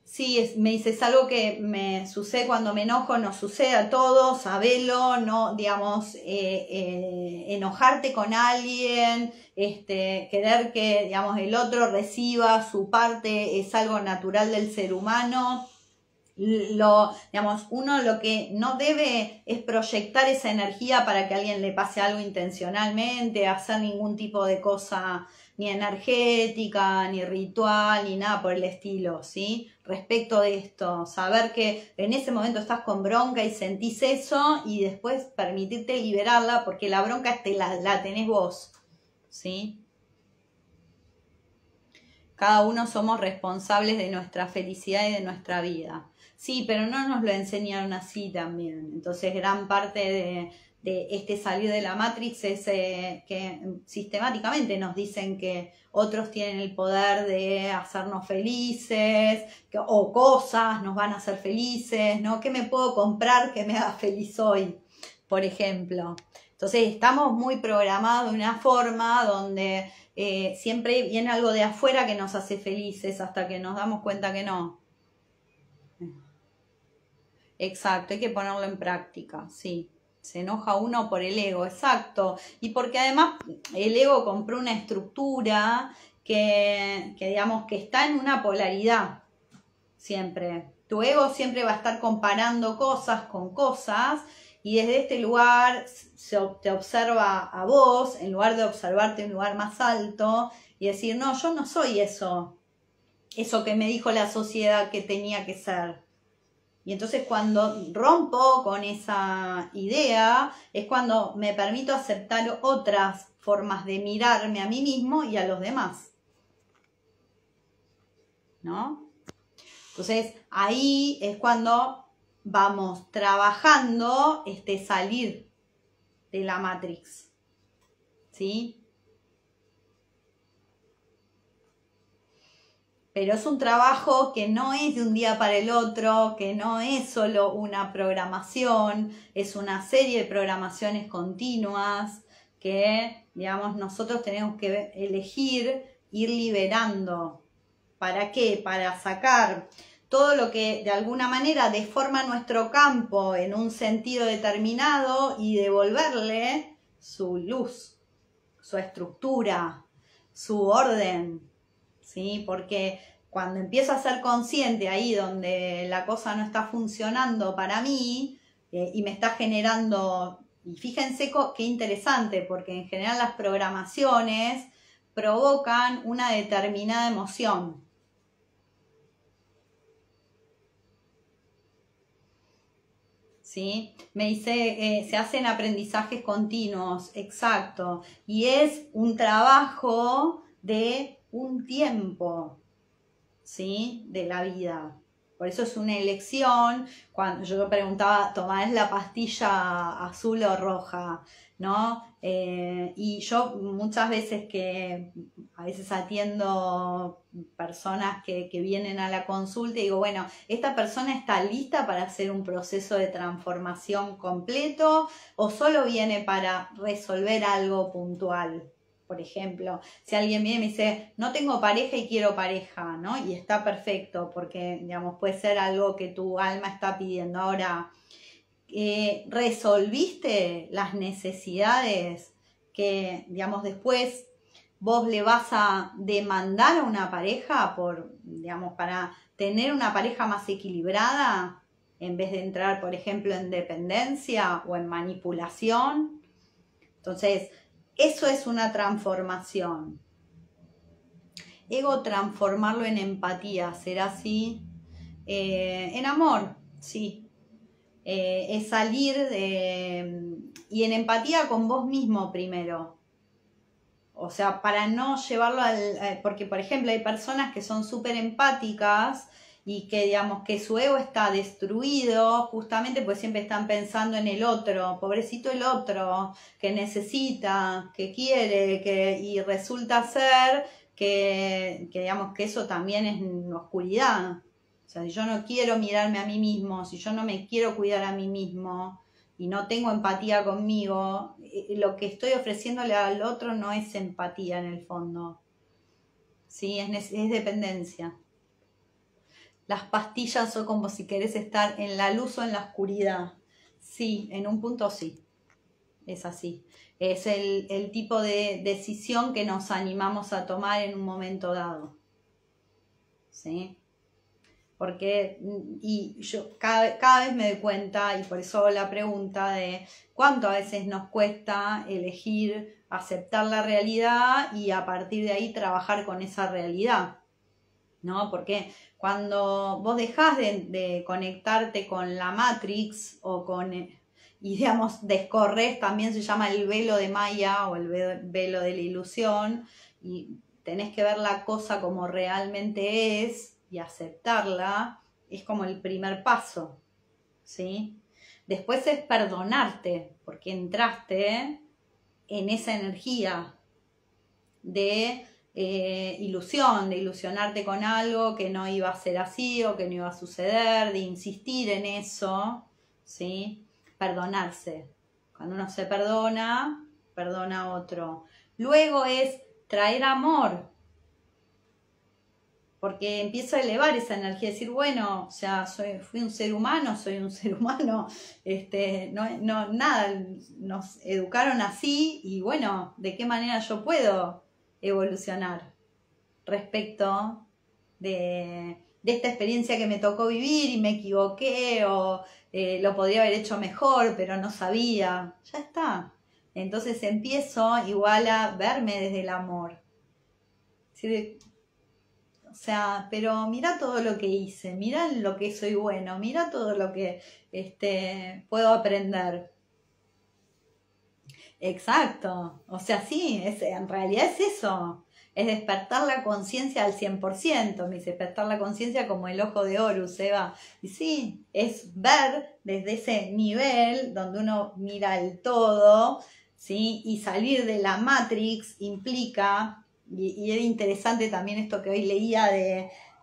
Sí, me dices algo que me sucede cuando me enojo, nos sucede a todos, sabelo, no, digamos, enojarte con alguien, querer que, digamos, el otro reciba su parte es algo natural del ser humano. Digamos, uno lo que no debe es proyectar esa energía para que a alguien le pase algo intencionalmente, hacer ningún tipo de cosa ni energética, ni ritual, ni nada por el estilo, ¿sí? Respecto de esto, saber que en ese momento estás con bronca y sentís eso y después permitirte liberarla porque la bronca la tenés vos, ¿sí? Cada uno somos responsables de nuestra felicidad y de nuestra vida. Sí, pero no nos lo enseñaron así también. Entonces, gran parte de este salir de la Matrix es que sistemáticamente nos dicen que otros tienen el poder de hacernos felices, o cosas nos van a hacer felices, ¿no? ¿Qué me puedo comprar que me haga feliz hoy? Por ejemplo. Entonces, estamos muy programados de una forma donde siempre viene algo de afuera que nos hace felices hasta que nos damos cuenta que no. Exacto, hay que ponerlo en práctica, sí. Se enoja uno por el ego, exacto. Y porque además el ego compró una estructura que digamos, que está en una polaridad siempre. Tu ego siempre va a estar comparando cosas con cosas. Y desde este lugar te observa a vos, en lugar de observarte en un lugar más alto y decir, no, yo no soy eso que me dijo la sociedad que tenía que ser. Y entonces cuando rompo con esa idea es cuando me permito aceptar otras formas de mirarme a mí mismo y a los demás, ¿no? Entonces ahí es cuando vamos trabajando salir de la Matrix, ¿sí? Pero es un trabajo que no es de un día para el otro, que no es solo una programación, es una serie de programaciones continuas, que, digamos, nosotros tenemos que elegir ir liberando. ¿Para qué? Para sacar todo lo que de alguna manera deforma nuestro campo en un sentido determinado y devolverle su luz, su estructura, su orden, ¿sí? Porque cuando empiezo a ser consciente ahí donde la cosa no está funcionando para mí y me está generando... Y fíjense qué interesante, porque en general las programaciones provocan una determinada emoción. ¿Sí? Me dice, se hacen aprendizajes continuos, exacto. Y es un trabajo de un tiempo, ¿sí? De la vida. Por eso es una elección. Cuando yo preguntaba, ¿tomás la pastilla azul o roja? ¿No? Y yo muchas veces que a veces atiendo personas que vienen a la consulta y digo, bueno, ¿esta persona está lista para hacer un proceso de transformación completo o solo viene para resolver algo puntual? Por ejemplo, si alguien viene y me dice, no tengo pareja y quiero pareja, ¿no? Y está perfecto porque, digamos, puede ser algo que tu alma está pidiendo. Ahora, ¿resolviste las necesidades que, digamos, después vos le vas a demandar a una pareja por, digamos, para tener una pareja más equilibrada en vez de entrar, por ejemplo, en dependencia o en manipulación? Entonces... Eso es una transformación. Ego, transformarlo en empatía, ¿será así? En amor, sí. Es salir de... Y en empatía con vos mismo primero. O sea, para no llevarlo al... Porque, por ejemplo, hay personas que son súper empáticas y que, digamos, que su ego está destruido justamente porque siempre están pensando en el otro, pobrecito el otro, que necesita, que quiere, y resulta ser que digamos, que eso también es oscuridad. O sea, si yo no quiero mirarme a mí mismo, si yo no me quiero cuidar a mí mismo y no tengo empatía conmigo, lo que estoy ofreciéndole al otro no es empatía en el fondo. Sí, es dependencia. Las pastillas son como si querés estar en la luz o en la oscuridad. Sí, en un punto sí. Es así. Es el tipo de decisión que nos animamos a tomar en un momento dado. ¿Sí? Porque, y yo cada vez me doy cuenta, y por eso la pregunta de cuánto a veces nos cuesta elegir, aceptar la realidad y a partir de ahí trabajar con esa realidad. ¿No? Porque cuando vos dejás de conectarte con la Matrix o con, y digamos, descorres, también se llama el velo de Maya o el velo de la ilusión, y tenés que ver la cosa como realmente es y aceptarla, es como el primer paso, ¿sí? Después es perdonarte, porque entraste en esa energía de... ilusión, de ilusionarte con algo que no iba a ser así o que no iba a suceder, de insistir en eso, ¿sí? Perdonarse. Cuando uno se perdona, perdona a otro. Luego es traer amor, porque empiezo a elevar esa energía, decir, bueno, o sea, soy un ser humano, nada, nos educaron así y bueno, ¿de qué manera yo puedo evolucionar respecto de esta experiencia que me tocó vivir y me equivoqué o lo podría haber hecho mejor pero no sabía? Ya está. Entonces empiezo igual a verme desde el amor. ¿Sí? O sea, pero mirá todo lo que hice, mirá lo que soy bueno, mirá todo lo que puedo aprender. Exacto, o sea, sí, en realidad es eso, es despertar la conciencia al 100%, me dice, despertar la conciencia como el ojo de Horus, Eva, y sí, es ver desde ese nivel donde uno mira el todo, ¿sí? Y salir de la Matrix implica, y era interesante también esto que hoy leía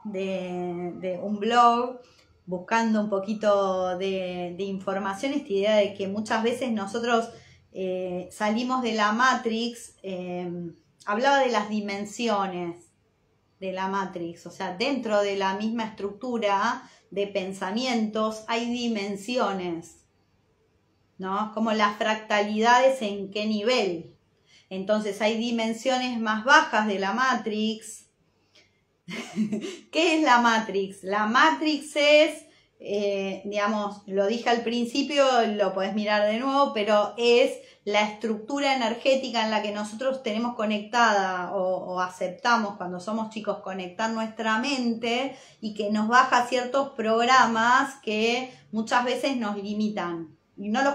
de un blog, buscando un poquito de información, esta idea de que muchas veces nosotros salimos de la Matrix, hablaba de las dimensiones de la Matrix, o sea, dentro de la misma estructura de pensamientos hay dimensiones, ¿no? Como las fractalidades, en qué nivel. Entonces hay dimensiones más bajas de la Matrix. ¿Qué es la Matrix? La Matrix es, digamos, lo dije al principio, lo podés mirar de nuevo, pero es la estructura energética en la que nosotros tenemos conectada o aceptamos cuando somos chicos conectar nuestra mente, y que nos baja ciertos programas que muchas veces nos limitan y no los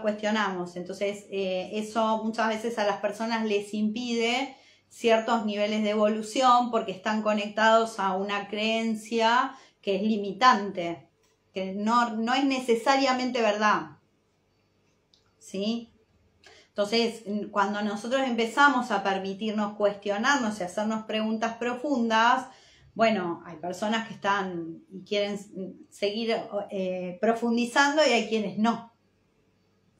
cuestionamos, entonces eso muchas veces a las personas les impide ciertos niveles de evolución porque están conectados a una creencia que es limitante, que no es necesariamente verdad. ¿Sí? Entonces, cuando nosotros empezamos a permitirnos cuestionarnos y hacernos preguntas profundas, bueno, hay personas que están y quieren seguir profundizando y hay quienes no.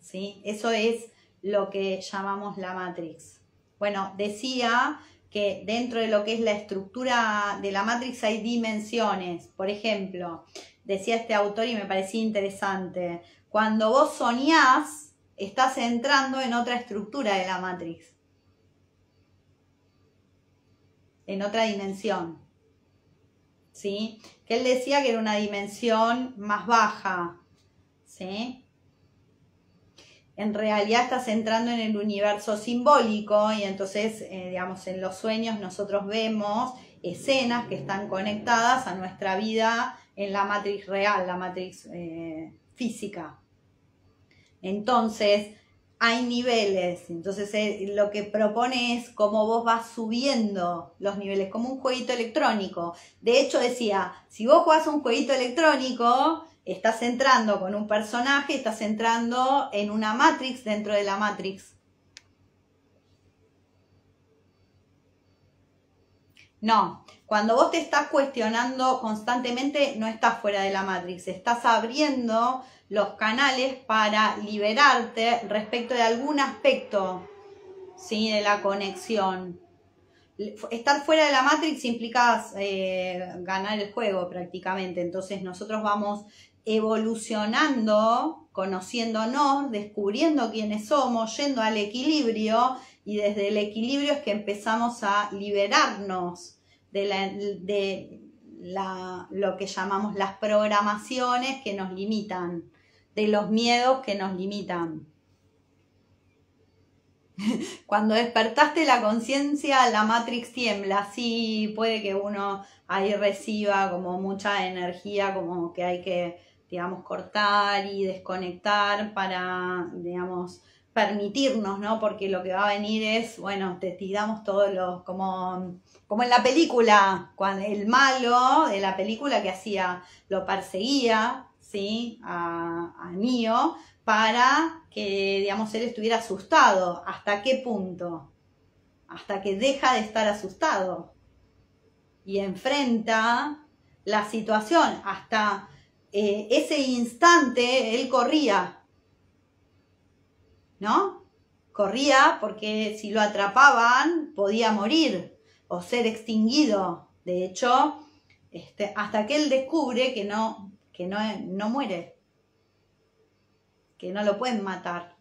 ¿Sí? Eso es lo que llamamos la Matrix. Bueno, decía que dentro de lo que es la estructura de la Matrix hay dimensiones. Por ejemplo, decía este autor y me parecía interesante, cuando vos soñás, estás entrando en otra estructura de la Matrix, en otra dimensión, ¿sí? Que él decía que era una dimensión más baja, ¿sí? En realidad estás entrando en el universo simbólico y entonces, digamos, en los sueños nosotros vemos escenas que están conectadas a nuestra vida en la Matrix real, la Matrix física. Entonces, hay niveles. Entonces, lo que propone es cómo vos vas subiendo los niveles, como un jueguito electrónico. De hecho, decía, si vos jugás un jueguito electrónico, estás entrando con un personaje, estás entrando en una Matrix dentro de la Matrix. No, cuando vos te estás cuestionando constantemente, no estás fuera de la Matrix, estás abriendo los canales para liberarte respecto de algún aspecto, ¿sí? De la conexión. Estar fuera de la Matrix implica ganar el juego prácticamente. Entonces nosotros vamos evolucionando, conociéndonos, descubriendo quiénes somos, yendo al equilibrio, y desde el equilibrio es que empezamos a liberarnos de lo que llamamos las programaciones que nos limitan, de los miedos que nos limitan. Cuando despertaste la conciencia, la Matrix tiembla. Sí, puede que uno ahí reciba como mucha energía, como que hay que, digamos, cortar y desconectar para, digamos, permitirnos, ¿no? Porque lo que va a venir es, bueno, te tiramos todos los, como en la película, cuando el malo de la película que hacía, lo perseguía, ¿sí? A Neo, para que, digamos, él estuviera asustado. ¿Hasta qué punto? Hasta que deja de estar asustado y enfrenta la situación. Hasta ese instante él corría, ¿no? Corría porque si lo atrapaban podía morir o ser extinguido. De hecho, hasta que él descubre que no muere, que no lo pueden matar.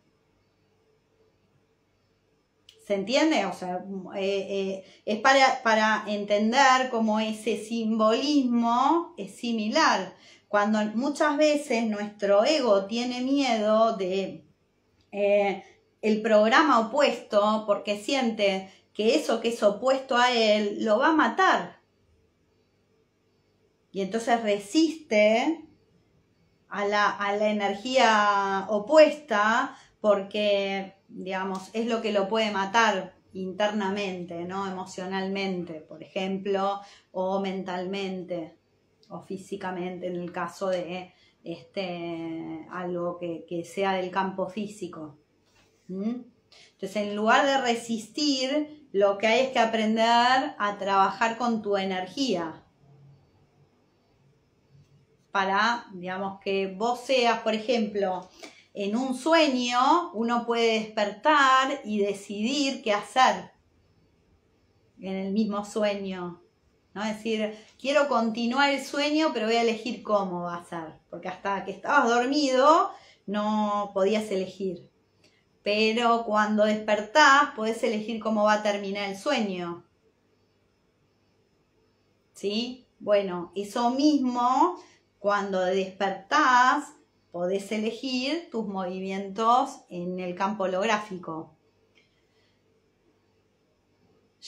¿Se entiende? O sea, es para entender cómo ese simbolismo es similar. Cuando muchas veces nuestro ego tiene miedo de el programa opuesto, porque siente que eso que es opuesto a él lo va a matar. Y entonces resiste a la energía opuesta porque, digamos, es lo que lo puede matar internamente, ¿no? Emocionalmente, por ejemplo, o mentalmente, o físicamente, en el caso de algo que sea del campo físico. ¿Mm? Entonces, en lugar de resistir, lo que hay es que aprender a trabajar con tu energía para, digamos, que vos seas, por ejemplo, en un sueño uno puede despertar y decidir qué hacer en el mismo sueño, ¿no? Es decir, quiero continuar el sueño, pero voy a elegir cómo va a ser, porque hasta que estabas dormido no podías elegir. Pero cuando despertás podés elegir cómo va a terminar el sueño. ¿Sí? Bueno, eso mismo, cuando despertás podés elegir tus movimientos en el campo holográfico.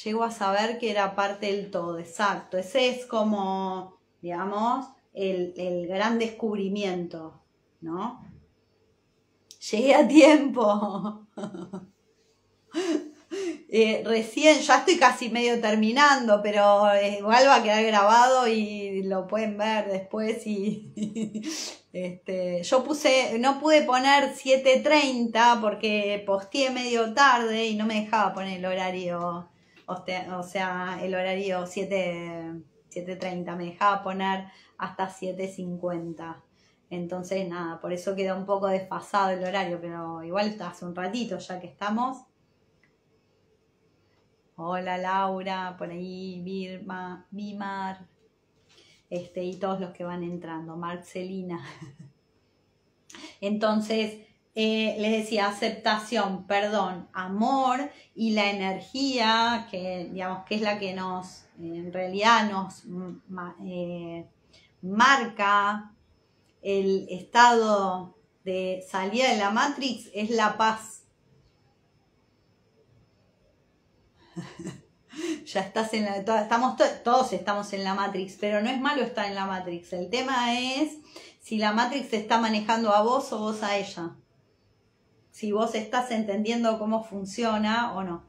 Llego a saber que era parte del todo, exacto. Ese es como, digamos, el gran descubrimiento, ¿no? Llegué a tiempo. Recién, ya estoy casi medio terminando, pero igual va a quedar grabado y lo pueden ver después. Y yo puse, no pude poner 7:30 porque posteé medio tarde y no me dejaba poner el horario, o sea, el horario 7:30, me dejaba poner hasta 7:50. Entonces, nada, por eso queda un poco desfasado el horario, pero igual hace un ratito ya que estamos. Hola Laura, por ahí, Birma, Bimar, y todos los que van entrando, Marcelina. Entonces, les decía, aceptación, perdón, amor y la energía, que digamos que es la que nos, en realidad nos marca. El estado de salida de la Matrix es la paz. Ya estás en la... todos estamos en la Matrix, pero no es malo estar en la Matrix. El tema es si la Matrix te está manejando a vos o vos a ella. Si vos estás entendiendo cómo funciona o no.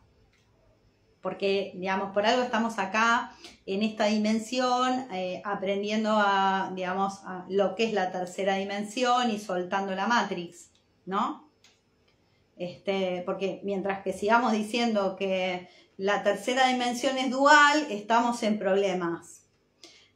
Porque, digamos, por algo estamos acá, en esta dimensión, aprendiendo a, digamos, a lo que es la tercera dimensión y soltando la Matrix, ¿no? Porque mientras que sigamos diciendo que la tercera dimensión es dual, estamos en problemas,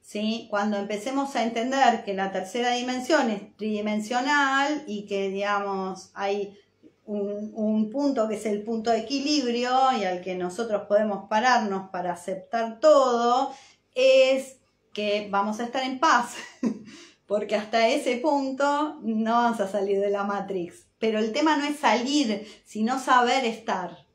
¿sí? Cuando empecemos a entender que la tercera dimensión es tridimensional y que, digamos, hay... Un punto que es el punto de equilibrio y al que nosotros podemos pararnos para aceptar todo, es que vamos a estar en paz, porque hasta ese punto no vamos a salir de la Matrix. Pero el tema no es salir, sino saber estar.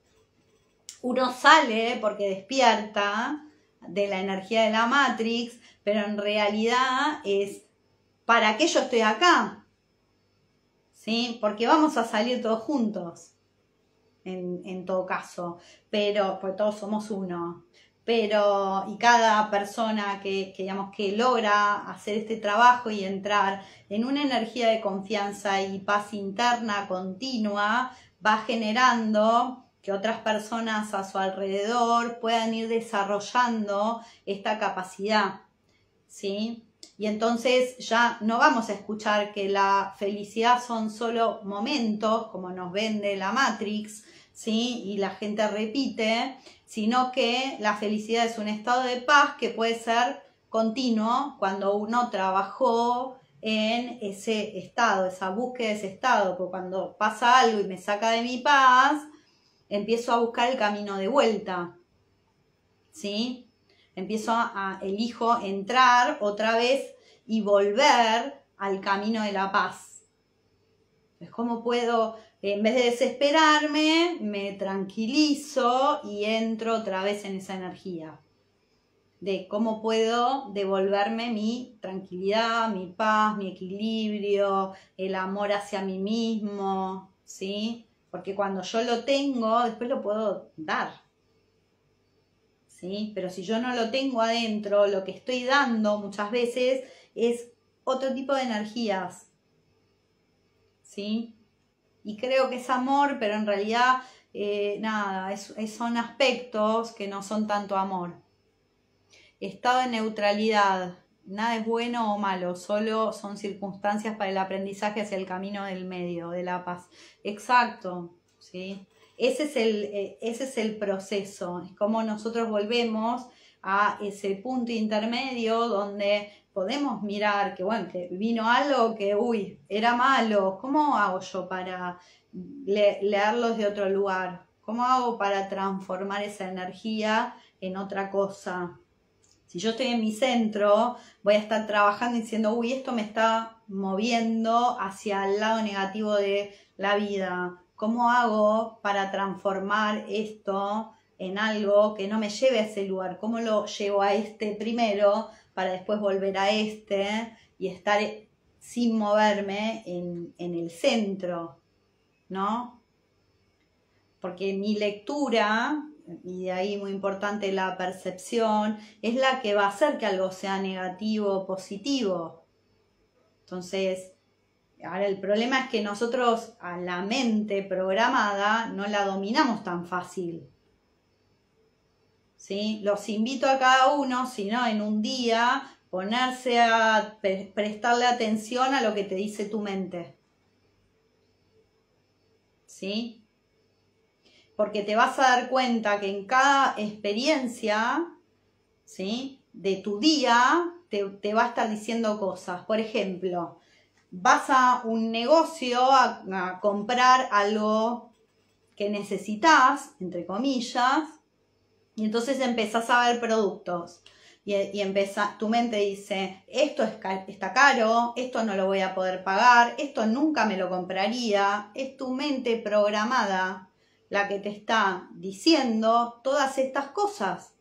Uno sale porque despierta de la energía de la Matrix, pero en realidad es ¿para qué yo estoy acá? ¿Sí? Porque vamos a salir todos juntos, en todo caso, pero pues todos somos uno. Pero, y cada persona que, digamos, que logra hacer este trabajo y entrar en una energía de confianza y paz interna continua, va generando que otras personas a su alrededor puedan ir desarrollando esta capacidad, ¿sí? Y entonces ya no vamos a escuchar que la felicidad son solo momentos, como nos vende la Matrix, ¿sí? Y la gente repite, sino que la felicidad es un estado de paz que puede ser continuo cuando uno trabajó en ese estado, esa búsqueda de ese estado. Porque cuando pasa algo y me saca de mi paz, empiezo a buscar el camino de vuelta, ¿sí? Empiezo elijo entrar otra vez y volver al camino de la paz. Pues ¿cómo puedo? En vez de desesperarme, me tranquilizo y entro otra vez en esa energía. De cómo puedo devolverme mi tranquilidad, mi paz, mi equilibrio, el amor hacia mí mismo, ¿sí? Porque cuando yo lo tengo, después lo puedo dar. ¿Sí? Pero si yo no lo tengo adentro, lo que estoy dando muchas veces es otro tipo de energías, ¿sí? Y creo que es amor, pero en realidad, nada, son aspectos que no son tanto amor. Estado de neutralidad, nada es bueno o malo, solo son circunstancias para el aprendizaje hacia el camino del medio, de la paz. Exacto, ¿sí? Ese es el proceso, es como nosotros volvemos a ese punto intermedio donde podemos mirar que, bueno, que vino algo que, uy, era malo. ¿Cómo hago yo para leerlos de otro lugar? ¿Cómo hago para transformar esa energía en otra cosa? Si yo estoy en mi centro, voy a estar trabajando y diciendo, uy, esto me está moviendo hacia el lado negativo de la vida. ¿Cómo hago para transformar esto en algo que no me lleve a ese lugar? ¿Cómo lo llevo a este primero para después volver a este y estar sin moverme en el centro, ¿no? Porque mi lectura, y de ahí muy importante la percepción, es la que va a hacer que algo sea negativo o positivo. Entonces, ahora el problema es que nosotros a la mente programada no la dominamos tan fácil. ¿Sí? Los invito a cada uno, si no, en un día, ponerse a prestarle atención a lo que te dice tu mente. ¿Sí? Porque te vas a dar cuenta que en cada experiencia, ¿sí?, de tu día te va a estar diciendo cosas. Por ejemplo, vas a un negocio a comprar algo que necesitas, entre comillas, y entonces empezás a ver productos y tu mente dice, esto está caro, esto no lo voy a poder pagar, esto nunca me lo compraría. Es tu mente programada la que te está diciendo todas estas cosas.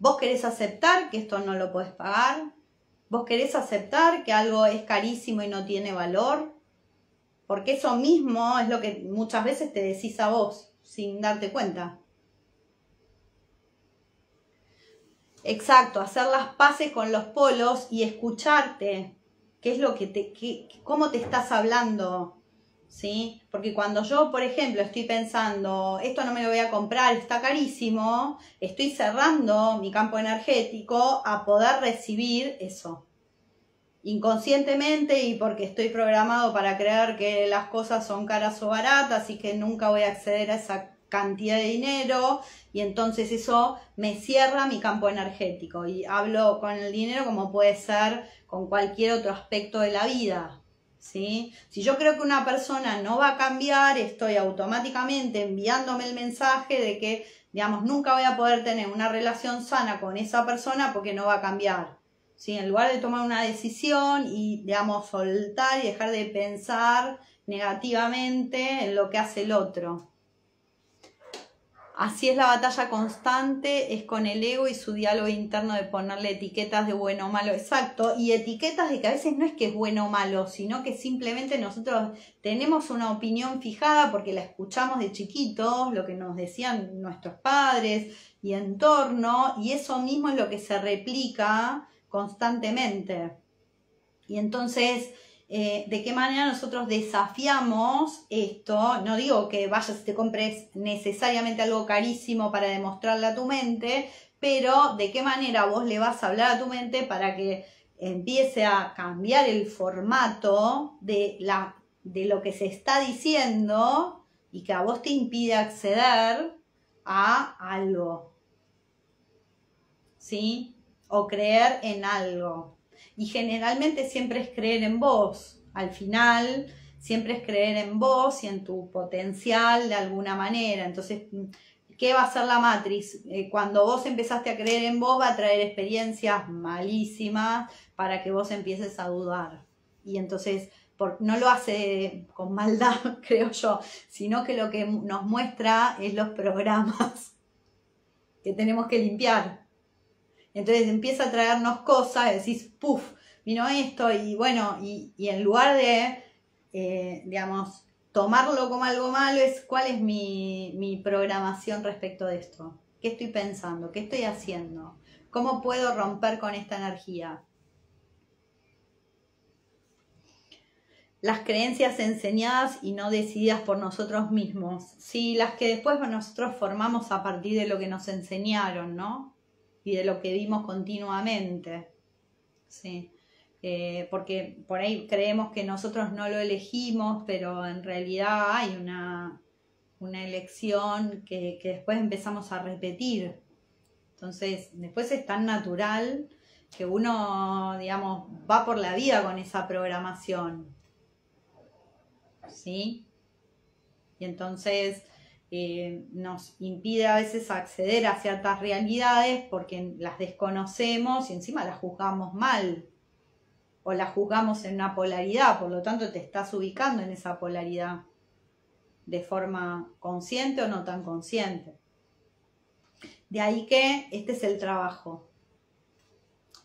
¿Vos querés aceptar que esto no lo podés pagar? ¿Vos querés aceptar que algo es carísimo y no tiene valor? Porque eso mismo es lo que muchas veces te decís a vos sin darte cuenta. Exacto, hacer las paces con los polos y escucharte, qué es lo que cómo te estás hablando, ¿sí? Porque cuando yo, por ejemplo, estoy pensando, esto no me lo voy a comprar, está carísimo, estoy cerrando mi campo energético a poder recibir eso. Inconscientemente y porque estoy programado para creer que las cosas son caras o baratas y que nunca voy a acceder a esa cantidad de dinero, y entonces eso me cierra mi campo energético y hablo con el dinero como puede ser con cualquier otro aspecto de la vida, ¿sí? Si yo creo que una persona no va a cambiar, estoy automáticamente enviándome el mensaje de que, digamos, nunca voy a poder tener una relación sana con esa persona porque no va a cambiar, ¿sí? En lugar de tomar una decisión y, digamos, soltar y dejar de pensar negativamente en lo que hace el otro. Así es la batalla constante, es con el ego y su diálogo interno de ponerle etiquetas de bueno o malo, exacto, y etiquetas de que a veces no es que es bueno o malo, sino que simplemente nosotros tenemos una opinión fijada porque la escuchamos de chiquitos, lo que nos decían nuestros padres y entorno, y eso mismo es lo que se replica constantemente. Y entonces, de qué manera nosotros desafiamos esto. No digo que vayas y te compres necesariamente algo carísimo para demostrarle a tu mente, pero de qué manera vos le vas a hablar a tu mente para que empiece a cambiar el formato de lo que se está diciendo y que a vos te impide acceder a algo, ¿sí? O creer en algo. Y generalmente siempre es creer en vos, al final siempre es creer en vos y en tu potencial de alguna manera. Entonces, ¿qué va a hacer la matriz? Cuando vos empezaste a creer en vos, va a traer experiencias malísimas para que vos empieces a dudar. Y entonces, no lo hace con maldad, creo yo, sino que lo que nos muestra es los programas que tenemos que limpiar. Entonces empieza a traernos cosas, decís, puff, vino esto, y bueno, y en lugar de, digamos, tomarlo como algo malo, es cuál es mi programación respecto de esto. ¿Qué estoy pensando? ¿Qué estoy haciendo? ¿Cómo puedo romper con esta energía? Las creencias enseñadas y no decididas por nosotros mismos. Sí, las que después nosotros formamos a partir de lo que nos enseñaron, ¿no? Y de lo que vimos continuamente, ¿sí? Porque por ahí creemos que nosotros no lo elegimos, pero en realidad hay una elección que después empezamos a repetir. Entonces, después es tan natural que uno, digamos, va por la vida con esa programación, ¿sí? Y entonces nos impide a veces acceder a ciertas realidades porque las desconocemos y encima las juzgamos mal o las juzgamos en una polaridad, por lo tanto te estás ubicando en esa polaridad de forma consciente o no tan consciente. De ahí que este es el trabajo.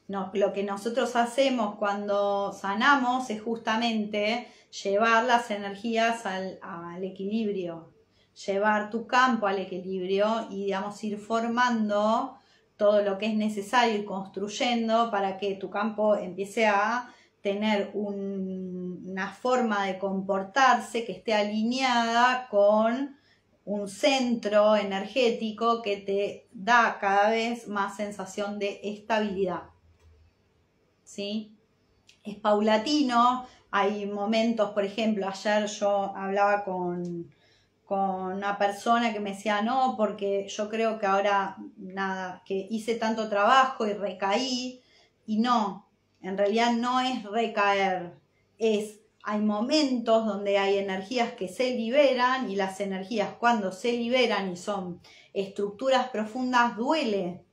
No, lo que nosotros hacemos cuando sanamos es justamente llevar las energías al equilibrio, llevar tu campo al equilibrio y, digamos, ir formando todo lo que es necesario, ir construyendo para que tu campo empiece a tener una forma de comportarse que esté alineada con un centro energético que te da cada vez más sensación de estabilidad. ¿Sí? Es paulatino, hay momentos, por ejemplo, ayer yo hablaba con una persona que me decía, no, porque yo creo que ahora, nada, que hice tanto trabajo y recaí, y no, en realidad no es recaer, hay momentos donde hay energías que se liberan, y las energías cuando se liberan y son estructuras profundas, duele.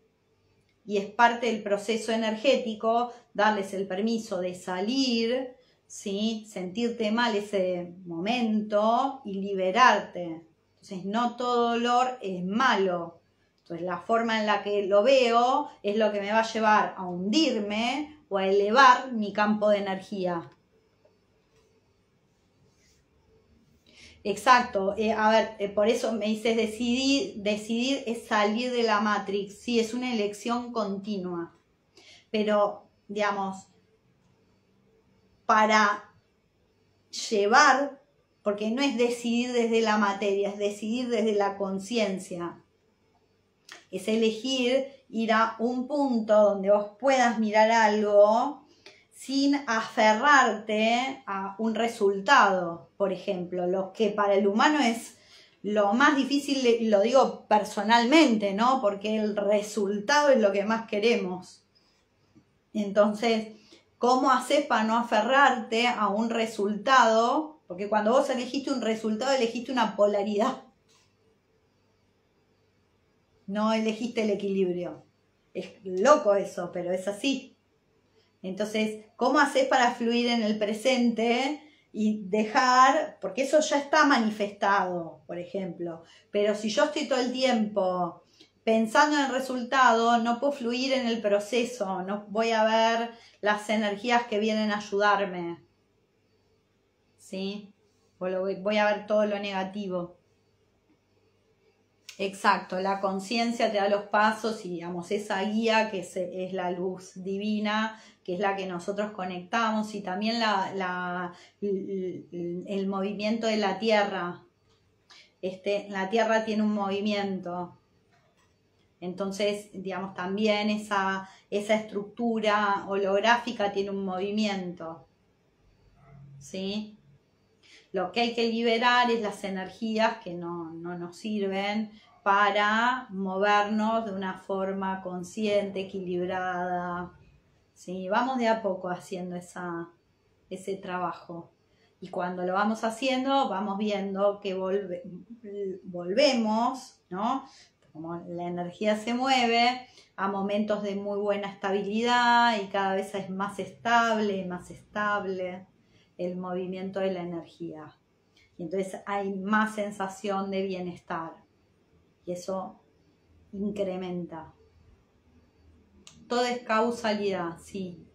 Y es parte del proceso energético darles el permiso de salir, ¿sí? Sentirte mal ese momento y liberarte. Entonces no todo dolor es malo. Entonces la forma en la que lo veo es lo que me va a llevar a hundirme o a elevar mi campo de energía. Exacto, a ver, por eso me dices decidir es salir de la Matrix, sí, es una elección continua, pero, digamos, para llevar, porque no es decidir desde la materia, es decidir desde la conciencia, es elegir ir a un punto donde vos puedas mirar algo sin aferrarte a un resultado, por ejemplo, lo que para el humano es lo más difícil, y lo digo personalmente, ¿no? Porque el resultado es lo que más queremos. Entonces, ¿cómo haces para no aferrarte a un resultado? Porque cuando vos elegiste un resultado, elegiste una polaridad. No elegiste el equilibrio. Es loco eso, pero es así. Entonces, ¿cómo haces para fluir en el presente y dejar, porque eso ya está manifestado, por ejemplo, pero si yo estoy todo el tiempo pensando en el resultado, no puedo fluir en el proceso, no voy a ver las energías que vienen a ayudarme, ¿sí? Voy a ver todo lo negativo. Exacto, la conciencia te da los pasos y, digamos, esa guía que es la luz divina, que es la que nosotros conectamos, y también el movimiento de la Tierra. La Tierra tiene un movimiento. Entonces, digamos, también esa estructura holográfica tiene un movimiento. ¿Sí? Lo que hay que liberar es las energías que no nos sirven para movernos de una forma consciente, equilibrada. ¿Sí? Vamos de a poco haciendo ese trabajo. Y cuando lo vamos haciendo, vamos viendo que volvemos, ¿no? Como la energía se mueve, a momentos de muy buena estabilidad y cada vez es más estable y más estable el movimiento de la energía. Y entonces hay más sensación de bienestar. Y eso incrementa. Todo es causalidad, sí.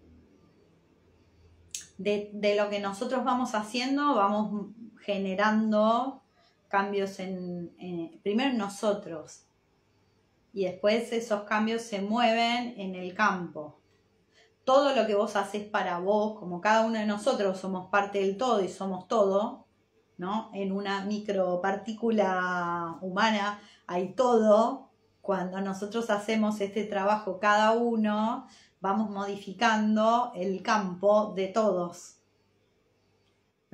De lo que nosotros vamos haciendo, vamos generando cambios primero en nosotros. Y después esos cambios se mueven en el campo. Todo lo que vos haces para vos, como cada uno de nosotros somos parte del todo y somos todo, ¿no? En una micropartícula humana hay todo. Cuando nosotros hacemos este trabajo cada uno, vamos modificando el campo de todos.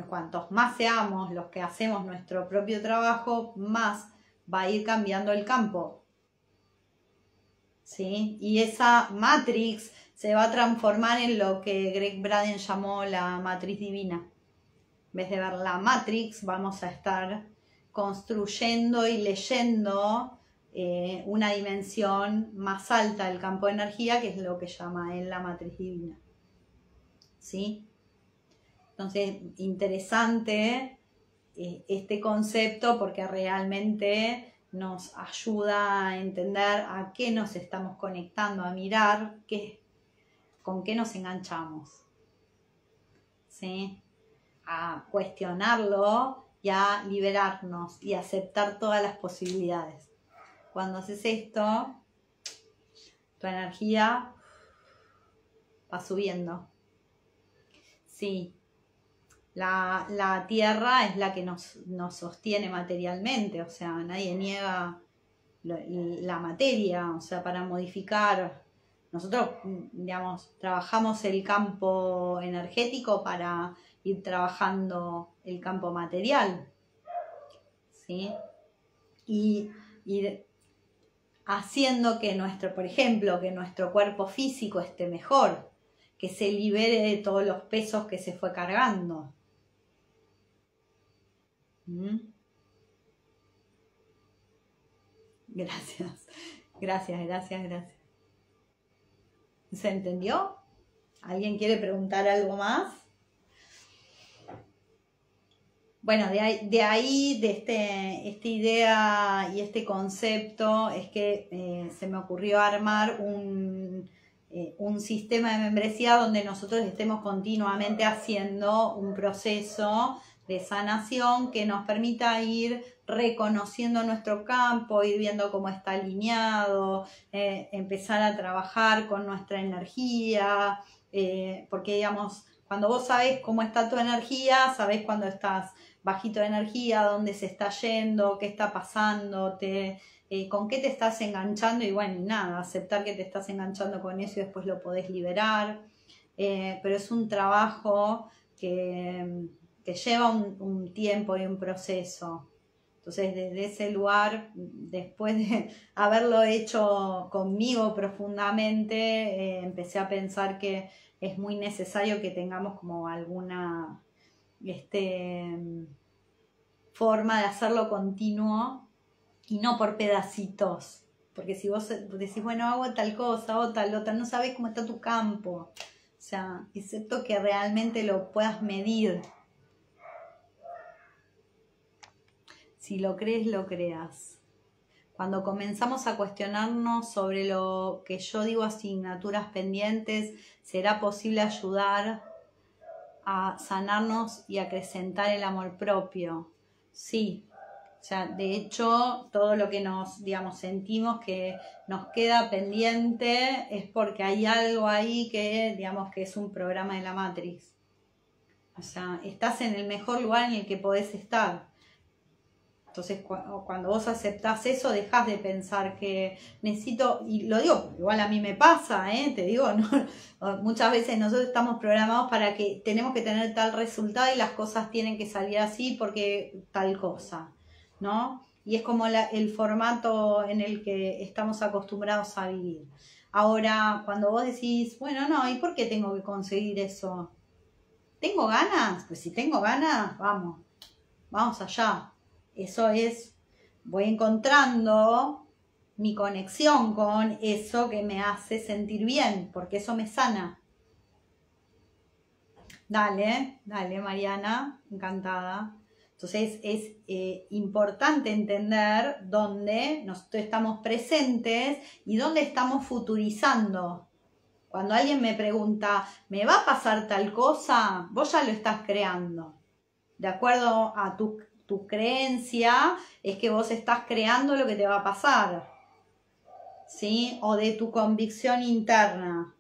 Cuantos más seamos los que hacemos nuestro propio trabajo, más va a ir cambiando el campo. ¿Sí? Y esa matrix se va a transformar en lo que Greg Braden llamó la matriz divina. En vez de ver la Matrix, vamos a estar construyendo y leyendo una dimensión más alta del campo de energía, que es lo que llama él la matriz divina. ¿Sí? Entonces, interesante este concepto, porque realmente nos ayuda a entender a qué nos estamos conectando, a mirar qué, con qué nos enganchamos. ¿Sí? A cuestionarlo y a liberarnos y aceptar todas las posibilidades. Cuando haces esto, tu energía va subiendo. Sí, la tierra es la que nos sostiene materialmente, o sea, nadie niega la materia, o sea, para modificar. Nosotros, digamos, trabajamos el campo energético para ir trabajando el campo material, ¿sí? Y haciendo que nuestro, por ejemplo, que nuestro cuerpo físico esté mejor, que se libere de todos los pesos que se fue cargando. Gracias, gracias, gracias, gracias. ¿Se entendió? ¿Alguien quiere preguntar algo más? Bueno, de esta idea y este concepto es que se me ocurrió armar un sistema de membresía donde nosotros estemos continuamente haciendo un proceso de sanación que nos permita ir reconociendo nuestro campo, ir viendo cómo está alineado, empezar a trabajar con nuestra energía, porque digamos, cuando vos sabés cómo está tu energía, sabés cuando estás bajito de energía, dónde se está yendo, qué está pasándote, con qué te estás enganchando, y bueno, nada, aceptar que te estás enganchando con eso y después lo podés liberar. Pero es un trabajo que lleva un tiempo y un proceso. Entonces, desde ese lugar, después de haberlo hecho conmigo profundamente, empecé a pensar que es muy necesario que tengamos como alguna forma de hacerlo continuo y no por pedacitos, porque si vos decís, bueno, hago tal cosa, o tal otra, no sabés cómo está tu campo, o sea, excepto que realmente lo puedas medir. Si lo crees, lo creas. Cuando comenzamos a cuestionarnos sobre lo que yo digo asignaturas pendientes, será posible ayudar a sanarnos y acrecentar el amor propio. Sí, o sea, de hecho, todo lo que nos, digamos, sentimos que nos queda pendiente es porque hay algo ahí que, digamos, que es un programa de la Matrix. O sea, estás en el mejor lugar en el que podés estar. Entonces, cuando vos aceptás eso, dejás de pensar que necesito, y lo digo, igual a mí me pasa, te digo, ¿no? Muchas veces nosotros estamos programados para que tenemos que tener tal resultado y las cosas tienen que salir así porque tal cosa, ¿no? Y es como el formato en el que estamos acostumbrados a vivir. Ahora, cuando vos decís, bueno, no, ¿y por qué tengo que conseguir eso? ¿Tengo ganas? Pues si tengo ganas, vamos allá. Eso es, voy encontrando mi conexión con eso que me hace sentir bien, porque eso me sana. Dale, dale, Mariana, encantada. Entonces es importante entender dónde nosotros estamos presentes y dónde estamos futurizando. Cuando alguien me pregunta, ¿me va a pasar tal cosa? Vos ya lo estás creando. De acuerdo a tu creencia es que vos estás creando lo que te va a pasar, ¿sí? O de tu convicción interna.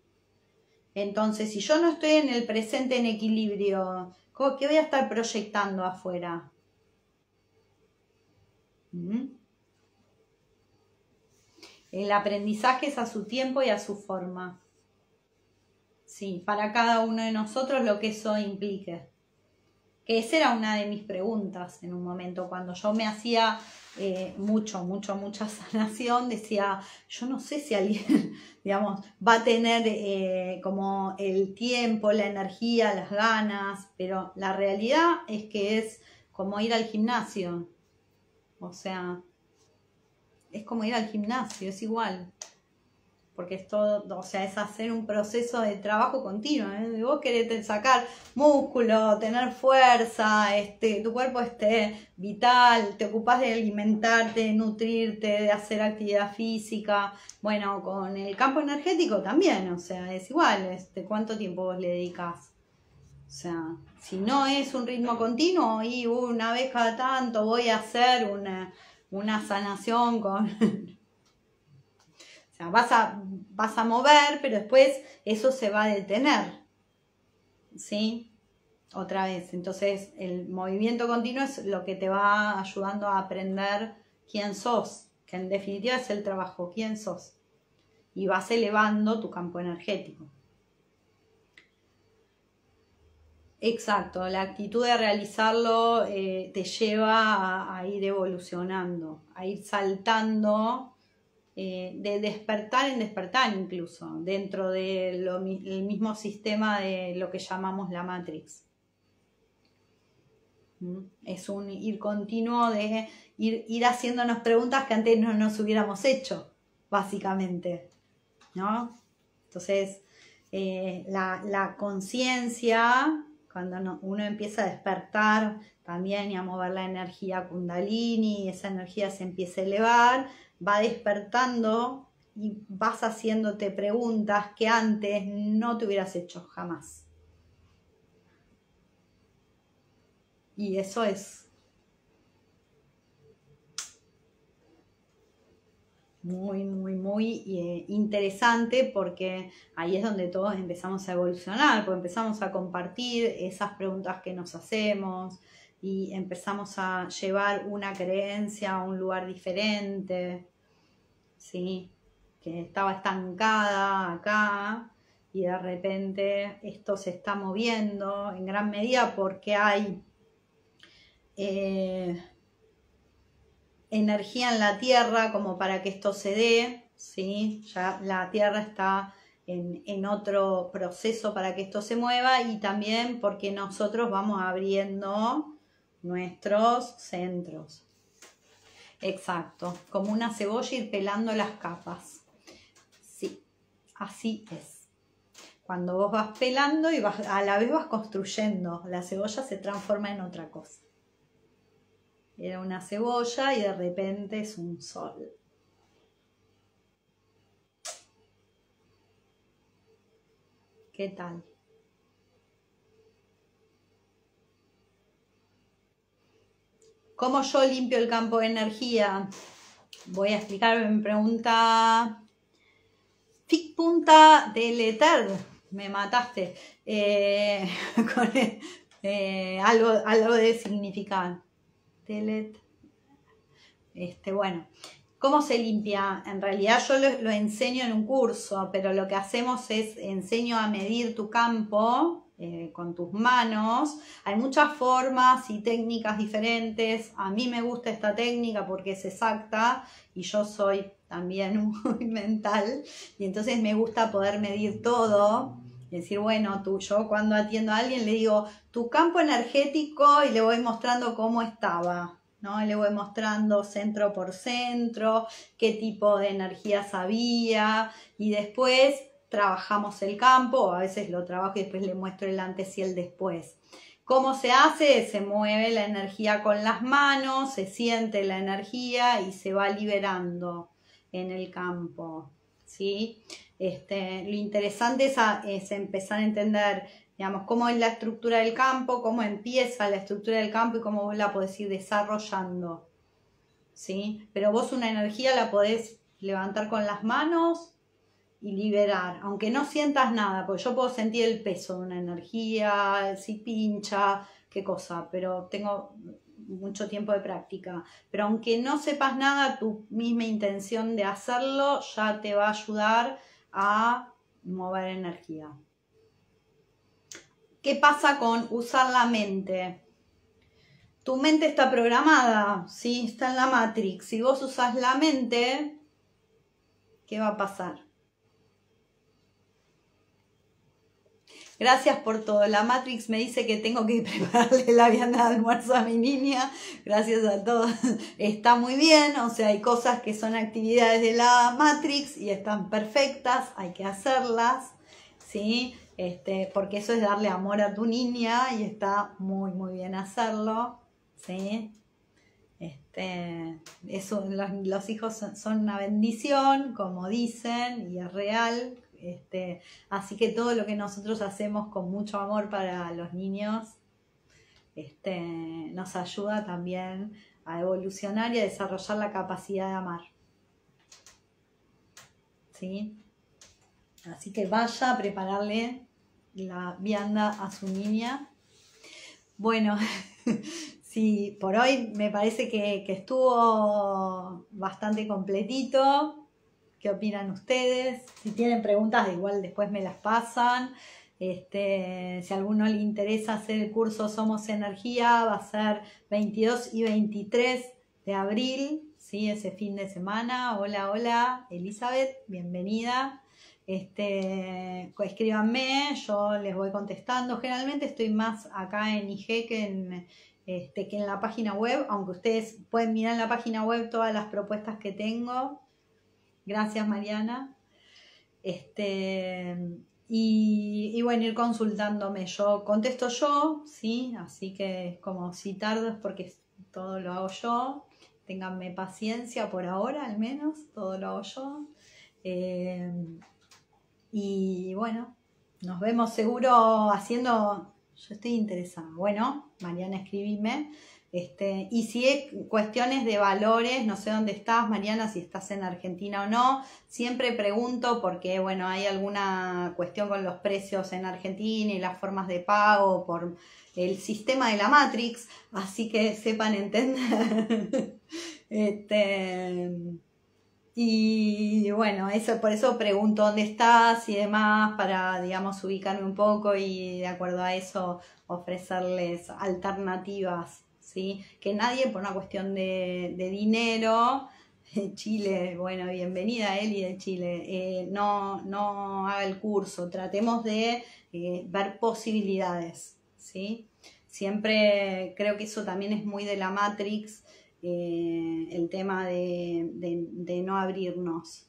Entonces, si yo no estoy en el presente en equilibrio, ¿qué voy a estar proyectando afuera? El aprendizaje es a su tiempo y a su forma. Sí, para cada uno de nosotros lo que eso implique. Esa era una de mis preguntas en un momento, cuando yo me hacía mucha sanación. Decía, yo no sé si alguien, digamos, va a tener como el tiempo, la energía, las ganas, pero la realidad es que es como ir al gimnasio. O sea, es como ir al gimnasio, es igual. Porque es todo, o sea, es hacer un proceso de trabajo continuo, ¿eh? Vos querés sacar músculo, tener fuerza, tu cuerpo esté vital, te ocupás de alimentarte, de nutrirte, de hacer actividad física. Bueno, con el campo energético también, o sea, es igual, cuánto tiempo vos le dedicás. O sea, si no es un ritmo continuo y una vez cada tanto voy a hacer una sanación con... Vas a mover, pero después eso se va a detener, ¿sí? Otra vez. Entonces, el movimiento continuo es lo que te va ayudando a aprender quién sos, que en definitiva es el trabajo, quién sos. Y vas elevando tu campo energético. Exacto, la actitud de realizarlo te lleva a ir evolucionando, a ir saltando... de despertar en despertar incluso, dentro del mismo sistema de lo que llamamos la Matrix. Es un ir continuo de ir haciéndonos preguntas que antes no nos hubiéramos hecho, básicamente, ¿no? Entonces, la conciencia, cuando uno empieza a despertar también y a mover la energía kundalini, esa energía se empieza a elevar, va despertando y vas haciéndote preguntas que antes no te hubieras hecho jamás. Y eso es muy, muy, muy interesante, porque ahí es donde todos empezamos a evolucionar, porque empezamos a compartir esas preguntas que nos hacemos y empezamos a llevar una creencia a un lugar diferente. ¿Sí? Que estaba estancada acá y de repente esto se está moviendo en gran medida porque hay energía en la Tierra como para que esto se dé, ¿sí? Ya la Tierra está en otro proceso para que esto se mueva, y también porque nosotros vamos abriendo nuestros centros. Exacto, como una cebolla, ir pelando las capas. Sí, así es. Cuando vos vas pelando y a la vez vas construyendo, la cebolla se transforma en otra cosa. Era una cebolla y de repente es un sol. ¿Qué tal? ¿Cómo yo limpio el campo de energía? Voy a explicar, me pregunta Fic Punta del Eter, me mataste, con algo de significar. Bueno, ¿cómo se limpia? En realidad yo lo enseño en un curso, pero lo que hacemos es enseño a medir tu campo con tus manos. Hay muchas formas y técnicas diferentes. A mí me gusta esta técnica porque es exacta y yo soy también muy mental, y entonces me gusta poder medir todo y decir, bueno, yo cuando atiendo a alguien le digo tu campo energético y le voy mostrando cómo estaba, ¿no? Le voy mostrando centro por centro, qué tipo de energías había, y después trabajamos el campo, o a veces lo trabajo y después le muestro el antes y el después. ¿Cómo se hace? Se mueve la energía con las manos, se siente la energía y se va liberando en el campo, ¿sí? Lo interesante es empezar a entender, digamos, cómo es la estructura del campo, cómo empieza la estructura del campo y cómo vos la podés ir desarrollando, ¿sí? Pero vos una energía la podés levantar con las manos y liberar, aunque no sientas nada, porque yo puedo sentir el peso de una energía, si pincha, qué cosa, pero tengo mucho tiempo de práctica. Pero aunque no sepas nada, tu misma intención de hacerlo ya te va a ayudar a mover energía. ¿Qué pasa con usar la mente? Tu mente está programada, ¿sí? Está en la Matrix. Si vos usás la mente, ¿qué va a pasar? Gracias por todo. La Matrix me dice que tengo que prepararle la vianda de almuerzo a mi niña. Gracias a todos. Está muy bien. O sea, hay cosas que son actividades de la Matrix y están perfectas. Hay que hacerlas, ¿sí? Porque eso es darle amor a tu niña y está muy, muy bien hacerlo, ¿sí? Eso, los hijos son una bendición, como dicen, y es real. Así que todo lo que nosotros hacemos con mucho amor para los niños nos ayuda también a evolucionar y a desarrollar la capacidad de amar, ¿sí? Así que vaya a prepararle la vianda a su niña. Bueno, sí, por hoy me parece que estuvo bastante completito. ¿Qué opinan ustedes? Si tienen preguntas, igual después me las pasan. Si a alguno le interesa hacer el curso Somos Energía, va a ser 22 y 23 de abril, ¿sí? Ese fin de semana. Hola, hola, Elizabeth, bienvenida. Escríbanme, yo les voy contestando. Generalmente estoy más acá en IG que en la página web, aunque ustedes pueden mirar en la página web todas las propuestas que tengo. Gracias, Mariana. Y bueno, ir consultándome. Yo contesto yo, ¿sí? Así que como si tardo es porque todo lo hago yo. Ténganme paciencia por ahora, al menos. Todo lo hago yo. Y bueno, nos vemos seguro haciendo... Yo estoy interesada. Bueno, Mariana, escribime. Y si hay cuestiones de valores, no sé dónde estás, Mariana, si estás en Argentina o no. Siempre pregunto porque, bueno, hay alguna cuestión con los precios en Argentina y las formas de pago por el sistema de la Matrix. Así que sepan entender. Y bueno, eso, por eso pregunto dónde estás y demás, para, digamos, ubicarme un poco y de acuerdo a eso ofrecerles alternativas, ¿sí? Que nadie por una cuestión de dinero, Chile, bueno, bienvenida Eli de Chile, no haga el curso, tratemos de ver posibilidades, ¿sí? Siempre creo que eso también es muy de la Matrix, el tema de no abrirnos.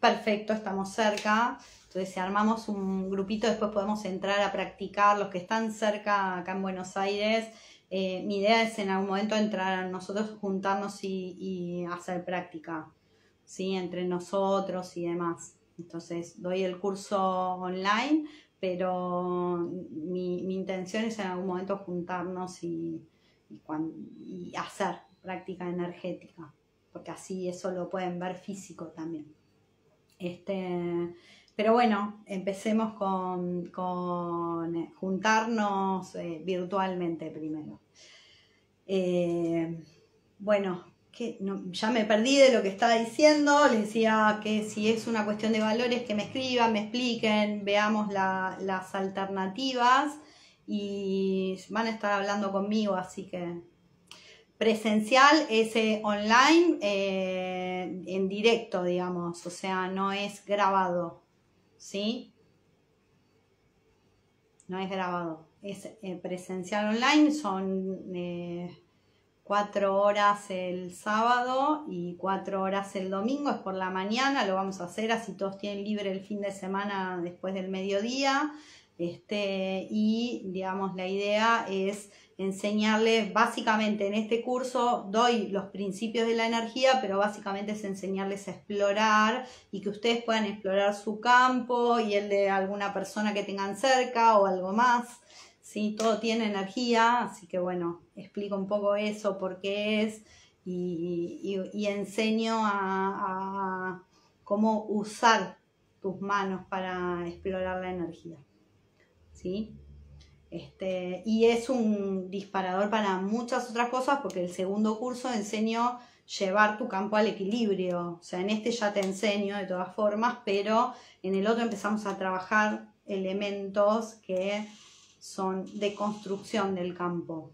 Perfecto, estamos cerca, entonces si armamos un grupito después podemos entrar a practicar, los que están cerca acá en Buenos Aires, mi idea es en algún momento entrar a nosotros, juntarnos y hacer práctica, ¿sí? Entre nosotros y demás. Entonces doy el curso online, pero mi intención es en algún momento juntarnos y hacer práctica energética, porque así eso lo pueden ver físico también. Pero bueno, empecemos con juntarnos virtualmente primero. Bueno, ya me perdí de lo que estaba diciendo. Les decía que si es una cuestión de valores, que me escriban, me expliquen, veamos las alternativas y van a estar hablando conmigo, así que... Presencial es online, en directo, digamos, o sea, no es grabado, ¿sí? No es grabado, es presencial online, son 4 horas el sábado y 4 horas el domingo, es por la mañana, lo vamos a hacer así todos tienen libre el fin de semana después del mediodía, y digamos la idea es... enseñarles básicamente en este curso, doy los principios de la energía, pero básicamente es enseñarles a explorar y que ustedes puedan explorar su campo y el de alguna persona que tengan cerca o algo más, ¿sí? Todo tiene energía, así que bueno, explico un poco eso, por qué es y enseño a cómo usar tus manos para explorar la energía, ¿sí? Y es un disparador para muchas otras cosas porque el segundo curso enseño llevar tu campo al equilibrio, o sea, en este ya te enseño de todas formas, pero en el otro empezamos a trabajar elementos que son de construcción del campo,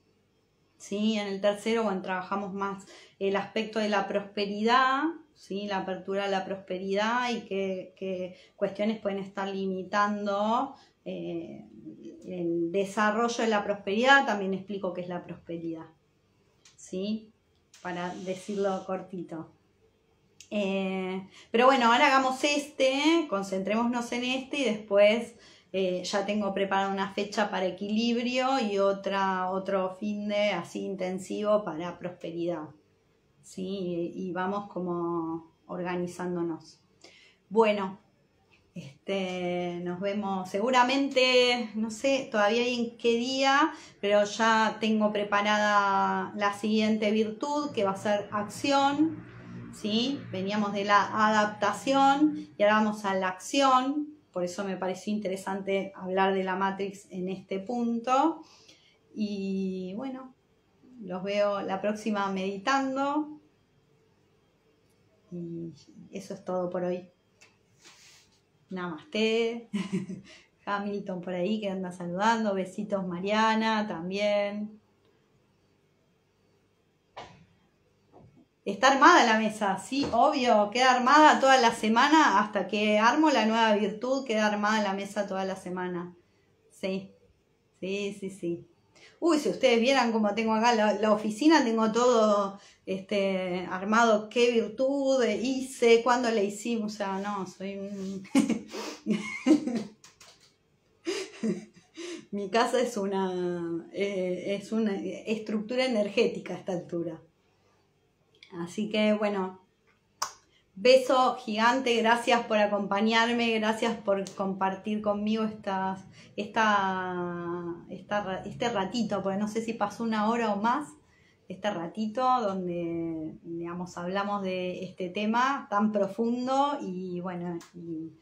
¿sí? En el tercero, bueno, trabajamos más el aspecto de la prosperidad, ¿sí? La apertura a la prosperidad y qué cuestiones pueden estar limitando el desarrollo de la prosperidad. También explico qué es la prosperidad, ¿sí? Para decirlo cortito. Pero bueno, ahora hagamos este, concentrémonos en este y después... ya tengo preparada una fecha para equilibrio y otro fin de así intensivo para prosperidad, ¿sí? Y vamos como organizándonos. Bueno, nos vemos seguramente, no sé todavía en qué día, pero ya tengo preparada la siguiente virtud que va a ser acción, ¿sí? Veníamos de la adaptación y ahora vamos a la acción. Por eso me pareció interesante hablar de la Matrix en este punto. Y bueno, los veo la próxima meditando. Y eso es todo por hoy. Namaste. Hamilton por ahí que anda saludando. Besitos Mariana también. Está armada la mesa, sí, obvio, queda armada toda la semana hasta que armo la nueva virtud, queda armada la mesa toda la semana. Sí, sí, sí, sí. Uy, si ustedes vieran cómo tengo acá la oficina, tengo todo armado, qué virtud hice, cuándo la hicimos, o sea, no, soy un... Mi casa es una estructura energética a esta altura. Así que, bueno, beso gigante, gracias por acompañarme, gracias por compartir conmigo este ratito, porque no sé si pasó una hora o más, este ratito donde, digamos, hablamos de este tema tan profundo y, bueno, y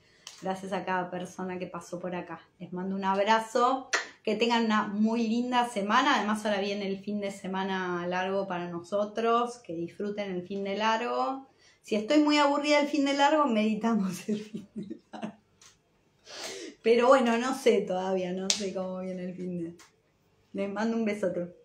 gracias a cada persona que pasó por acá. Les mando un abrazo, que tengan una muy linda semana, además ahora viene el fin de semana largo para nosotros, que disfruten el fin de largo. Si estoy muy aburrida el fin de largo, meditamos el fin de largo. Pero bueno, no sé todavía, no sé cómo viene el fin de... Les mando un besote.